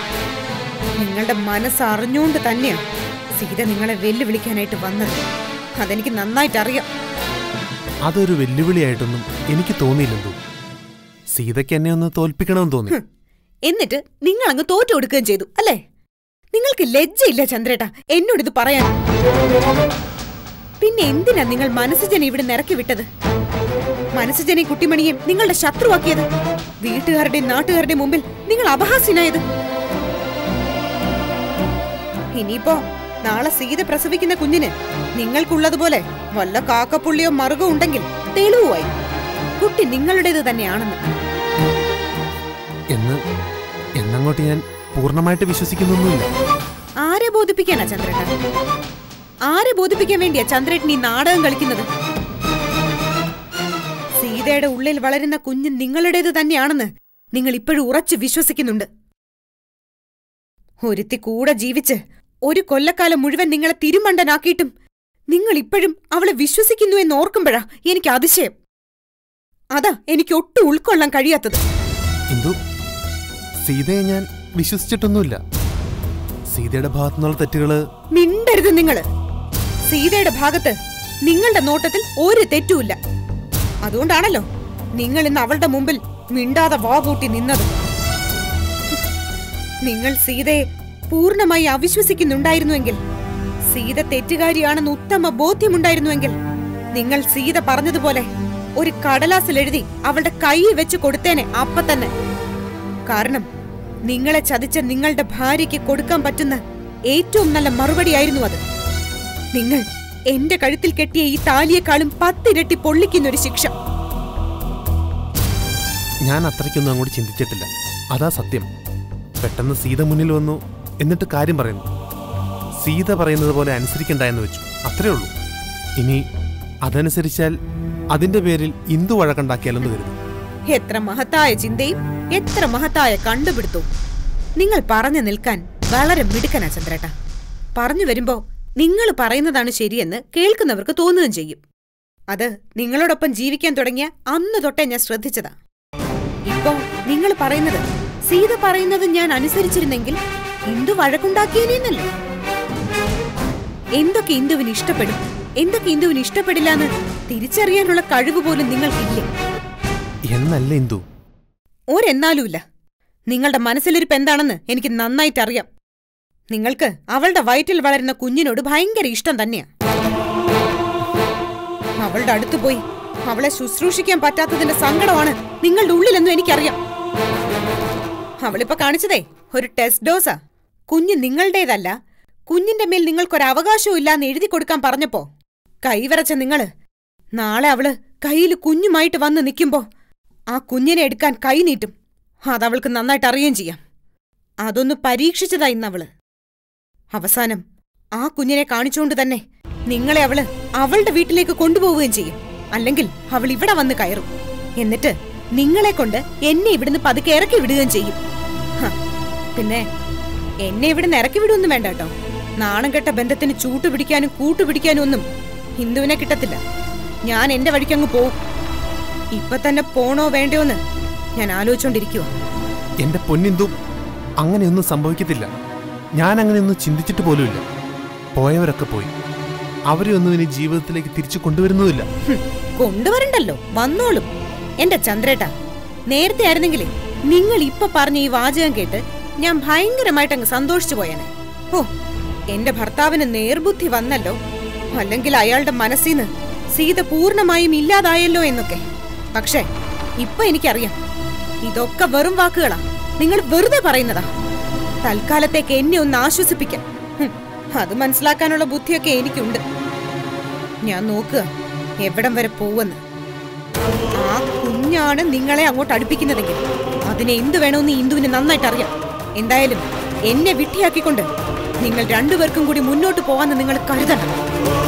നിങ്ങളുടെ മനസ്സറിഞ്ഞുകൊണ്ട് തന്നെയാണ് സീത നിങ്ങളെ വെല്ലുവിളിക്കാനായിട്ട് വന്നത് അതെനിക്ക് നന്നായിട്ട് അറിയാം അതൊരു വെല്ലുവിളിയായിട്ടൊന്നും എനിക്ക് തോന്നിയില്ലെന്തോ സീതയ്ക്ക് എന്നെ ഒന്ന് തോൽപ്പിക്കണമെന്ന് തോന്നി എന്നിട്ട് നിങ്ങൾ അങ്ങ് തോറ്റു കൊടുക്കുകയും ചെയ്തു അല്ലേ നിങ്ങൾക്ക് ലജ്ജയില്ല ചന്ദ്രേട്ടാ എന്നോടിത് പറയാൻ പിന്നെ എന്തിനാ നിങ്ങൾ മനസ്സുജനെ ഇവിടെ നിറക്കി വിട്ടത് മനസ്സുജനെ കുട്ടിമണിയും നിങ്ങളുടെ ശത്രുവാക്കിയത് വീട്ടുകാരുടെയും നാട്ടുകാരുടെയും മുമ്പിൽ നിങ്ങൾ അപഹാസ്യനായത് ഇനിയിപ്പോ നാളെ സീത പ്രസവിക്കുന്ന കുഞ്ഞിന് നിങ്ങൾക്കുള്ളതുപോലെ വല്ല കാക്കപ്പുള്ളിയോ മറുകോ ഉണ്ടെങ്കിൽ തെളിവായി കുട്ടി നിങ്ങളുടേത് തന്നെയാണെന്ന് എന്നങ്ങോട്ട് ഞാൻ പൂർണ്ണമായിട്ട് വിശ്വസിക്കുന്നൊന്നുമില്ല ആരെ ബോധിപ്പിക്കാനാ ചന്ദ്രേട്ടൻ ആരെ ബോധിപ്പിക്കാൻ വേണ്ടിയാ ചന്ദ്രേട്ടൻ ഈ നാടകം കളിക്കുന്നത് സീതയുടെ ഉള്ളിൽ വളരുന്ന കുഞ്ഞ് നിങ്ങളുടേത് തന്നെയാണെന്ന് നിങ്ങൾ ഇപ്പോഴും ഉറച്ചു വിശ്വസിക്കുന്നുണ്ട് ഒരുത്തി കൂടെ ജീവിച്ച് ഒരു കൊല്ലക്കാലം മുഴുവൻ നിങ്ങളെ തിരുമണ്ടനാക്കിയിട്ടും നിങ്ങൾ ഇപ്പോഴും അവളെ വിശ്വസിക്കുന്നു എന്ന് ഓർക്കുമ്പോഴാ എനിക്ക് അതിശയം അതാ എനിക്ക് ഒട്ടും ഉൾക്കൊള്ളാൻ കഴിയാത്തത് സീതയെ ഞാൻ വിശ്വസിച്ചിട്ടൊന്നുമില്ല സീതയുടെ ഭാഗത്തുനിന്നുള്ള തെറ്റുകള് മിണ്ടരുത് നിങ്ങള് സീതയുടെ ഭാഗത്ത് നിങ്ങളുടെ നോട്ടത്തിൽ ഒരു തെറ്റുമില്ല അതുകൊണ്ടാണല്ലോ നിങ്ങൾ ഇന്ന് അവളുടെ മുമ്പിൽ മിണ്ടാതെ വാകൂട്ടി നിന്നത് നിങ്ങൾ സീതയെ പൂർണ്ണമായി അവിശ്വസിക്കുന്നുണ്ടായിരുന്നുവെങ്കിൽ സീത തെറ്റുകാരിയാണെന്ന് ഉത്തമ ബോധ്യമുണ്ടായിരുന്നുവെങ്കിൽ നിങ്ങൾ സീത പറഞ്ഞതുപോലെ ഒരു കടലാസിലെഴുതി അവളുടെ കൈയിൽ വെച്ച് കൊടുത്തേനെ അപ്പൊ തന്നെ കാരണം നിങ്ങളെ ചതിച്ച നിങ്ങളുടെ ഭാര്യയ്ക്ക് കൊടുക്കാൻ പറ്റുന്ന ഏറ്റവും നല്ല മറുപടിയായിരുന്നു അത് നിങ്ങൾ എന്റെ കഴുത്തിൽ കെട്ടിയ ഈ താലിയെക്കാളും 10 ഇരട്ടി പൊള്ളിക്കുന്നൊരു ശിക്ഷ ഞാൻ അത്രയ്ക്കൊന്നും അങ്ങോട്ട് ചിന്തിച്ചിട്ടില്ല അതാ സത്യം പെട്ടെന്ന് സീത മുന്നിൽ വന്നു എന്നിട്ട് കാര്യം പറയുന്നു സീത പറയുന്നത് പോലെ അനുസരിക്കണ്ടെന്ന് വെച്ചു അത്രേ ഉള്ളൂ ഇനി അതനുസരിച്ചാൽ അതിന്റെ പേരിൽ ഇന്ദു വഴക്കുണ്ടാക്കിയാലെന്ന് കരുതി എത്ര മഹത്തായ ചിന്തയും എത്ര മഹത്തായ കണ്ടുപിടുത്തവും നിങ്ങൾ പറഞ്ഞു നിൽക്കാൻ വളരെ മിടുക്കനാ ചന്ദ്രേട്ടാ പറഞ്ഞു വരുമ്പോ നിങ്ങൾ പറയുന്നതാണ് ശരിയെന്ന് കേൾക്കുന്നവർക്ക് തോന്നുകയും ചെയ്യും അത് നിങ്ങളോടൊപ്പം ജീവിക്കാൻ തുടങ്ങിയ അന്ന് തൊട്ടേ ഞാൻ ശ്രദ്ധിച്ചതാ ഇപ്പോ നിങ്ങൾ പറയുന്നത് സീത പറയുന്നത് ഞാൻ അനുസരിച്ചിരുന്നെങ്കിൽ ഇന്ദു വഴക്കുണ്ടാക്കിയേനേന്നല്ലേ എന്തൊക്കെ ഇന്ദുവിന് ഇഷ്ടപ്പെടും എന്തൊക്കെ ഇന്ദുവിന് ഇഷ്ടപ്പെടില്ലാന്ന് തിരിച്ചറിയാനുള്ള കഴിവ് പോലും നിങ്ങൾക്കില്ലേ എന്നല്ല ഇന്ദു ഒരെന്നാലുമില്ല. നിങ്ങളുടെ മനസ്സിലിരിപ്പ് എന്താണെന്ന് എനിക്ക് നന്നായിട്ടറിയാം. നിങ്ങൾക്ക് അവളുടെ വയറ്റിൽ വളരുന്ന കുഞ്ഞിനോട് ഭയങ്കര ഇഷ്ടം തന്നെയാ. അവളുടെ അടുത്തുപോയി അവളെ ശുശ്രൂഷിക്കാൻ പറ്റാത്തതിന്റെ സങ്കടമാണ് നിങ്ങളുടെ ഉള്ളിലെന്നും എനിക്കറിയാം. അവളിപ്പോ കാണിച്ചതേ ഒരു ടെസ്റ്റ് ഡോസാ. കുഞ്ഞ് നിങ്ങളുടേതല്ല, കുഞ്ഞിന്റെ മേൽ നിങ്ങൾക്കൊരവകാശവും ഇല്ലാന്ന് എഴുതി കൊടുക്കാൻ പറഞ്ഞപ്പോ കൈവരച്ച നിങ്ങള് നാളെ അവള് കയ്യിൽ കുഞ്ഞുമായിട്ട് വന്ന് നിൽക്കുമ്പോ ആ കുഞ്ഞിനെ എടുക്കാൻ കൈ നീട്ടും. അതവൾക്ക് നന്നായിട്ട് അറിയുകയും ചെയ്യാം. അതൊന്ന് പരീക്ഷിച്ചതായി അവള്. അവസാനം ആ കുഞ്ഞിനെ കാണിച്ചുകൊണ്ട് തന്നെ നിങ്ങളെ അവള് അവളുടെ വീട്ടിലേക്ക് കൊണ്ടുപോവുകയും ചെയ്യും. അല്ലെങ്കിൽ അവൾ ഇവിടെ വന്ന് കയറും. എന്നിട്ട് നിങ്ങളെ കൊണ്ട് എന്നെ ഇവിടുന്ന് പതുക്കെ ഇറക്കി വിടുകയും ചെയ്യും. പിന്നെ എന്നെ ഇവിടുന്ന് ഇറക്കി വിടുവൊന്നും വേണ്ട കേട്ടോ. നാണം കെട്ട ബന്ധത്തിന് ചൂട്ടുപിടിക്കാനും കൂട്ടുപിടിക്കാനും ഒന്നും ഹിന്ദുവിനെ കിട്ടത്തില്ല. ഞാൻ എന്റെ വഴിക്കങ്ങ് പോവും. ഇപ്പൊ തന്നെ പോണോ വേണ്ടോന്ന് ഞാൻ ആലോചിച്ചോണ്ടിരിക്കുവാ. എന്റെ പൊന്നിന്ദു, അങ്ങനെയൊന്നും സംഭവിക്കത്തില്ല. ഞാൻ അങ്ങനെയൊന്നും ചിന്തിച്ചിട്ട് പോലുമില്ല. പോയവരൊക്കെ പോയി. അവരെ ഒന്നും ഇനി ജീവിതത്തിലേക്ക് തിരിച്ചു കൊണ്ടുവരുന്നതില്ല. കൊണ്ടുവരണ്ടല്ലോ, വന്നോളും. എന്റെ ചന്ദ്രേട്ടാ, നേരത്തെ ആയിരുന്നെങ്കിലേ നിങ്ങൾ ഇപ്പൊ പറഞ്ഞ ഈ വാചകം കേട്ട് ഞാൻ ഭയങ്കരമായിട്ട് അങ്ങ് സന്തോഷിച്ചു പോയേനെ. ഓ, എന്റെ ഭർത്താവിന് നേർബുദ്ധി വന്നല്ലോ, അല്ലെങ്കിൽ അയാളുടെ മനസ്സിന്ന് സീത പൂർണ്ണമായും ഇല്ലാതായല്ലോ എന്നൊക്കെ. പക്ഷേ ഇപ്പൊ എനിക്കറിയാം ഇതൊക്കെ വെറും വാക്കുകളാ, നിങ്ങൾ വെറുതെ പറയുന്നതാ. തൽക്കാലത്തേക്ക് എന്നെ ഒന്ന് ആശ്വസിപ്പിക്കാം, അത് മനസ്സിലാക്കാനുള്ള ബുദ്ധിയൊക്കെ എനിക്കുണ്ട്. ഞാൻ നോക്കുക എവിടം വരെ പോവെന്ന്. ആ കുഞ്ഞാണ് നിങ്ങളെ അങ്ങോട്ട് അടുപ്പിക്കുന്നതെങ്കിൽ അതിനെ എന്ത് വേണമെന്ന് ഇന്ദുവിന് നന്നായിട്ട് അറിയാം. എന്തായാലും എന്നെ വിട്ടിയാക്കിക്കൊണ്ട് നിങ്ങൾ രണ്ടുപേർക്കും കൂടി മുന്നോട്ട് പോവാന്ന് നിങ്ങൾ കരുതണം.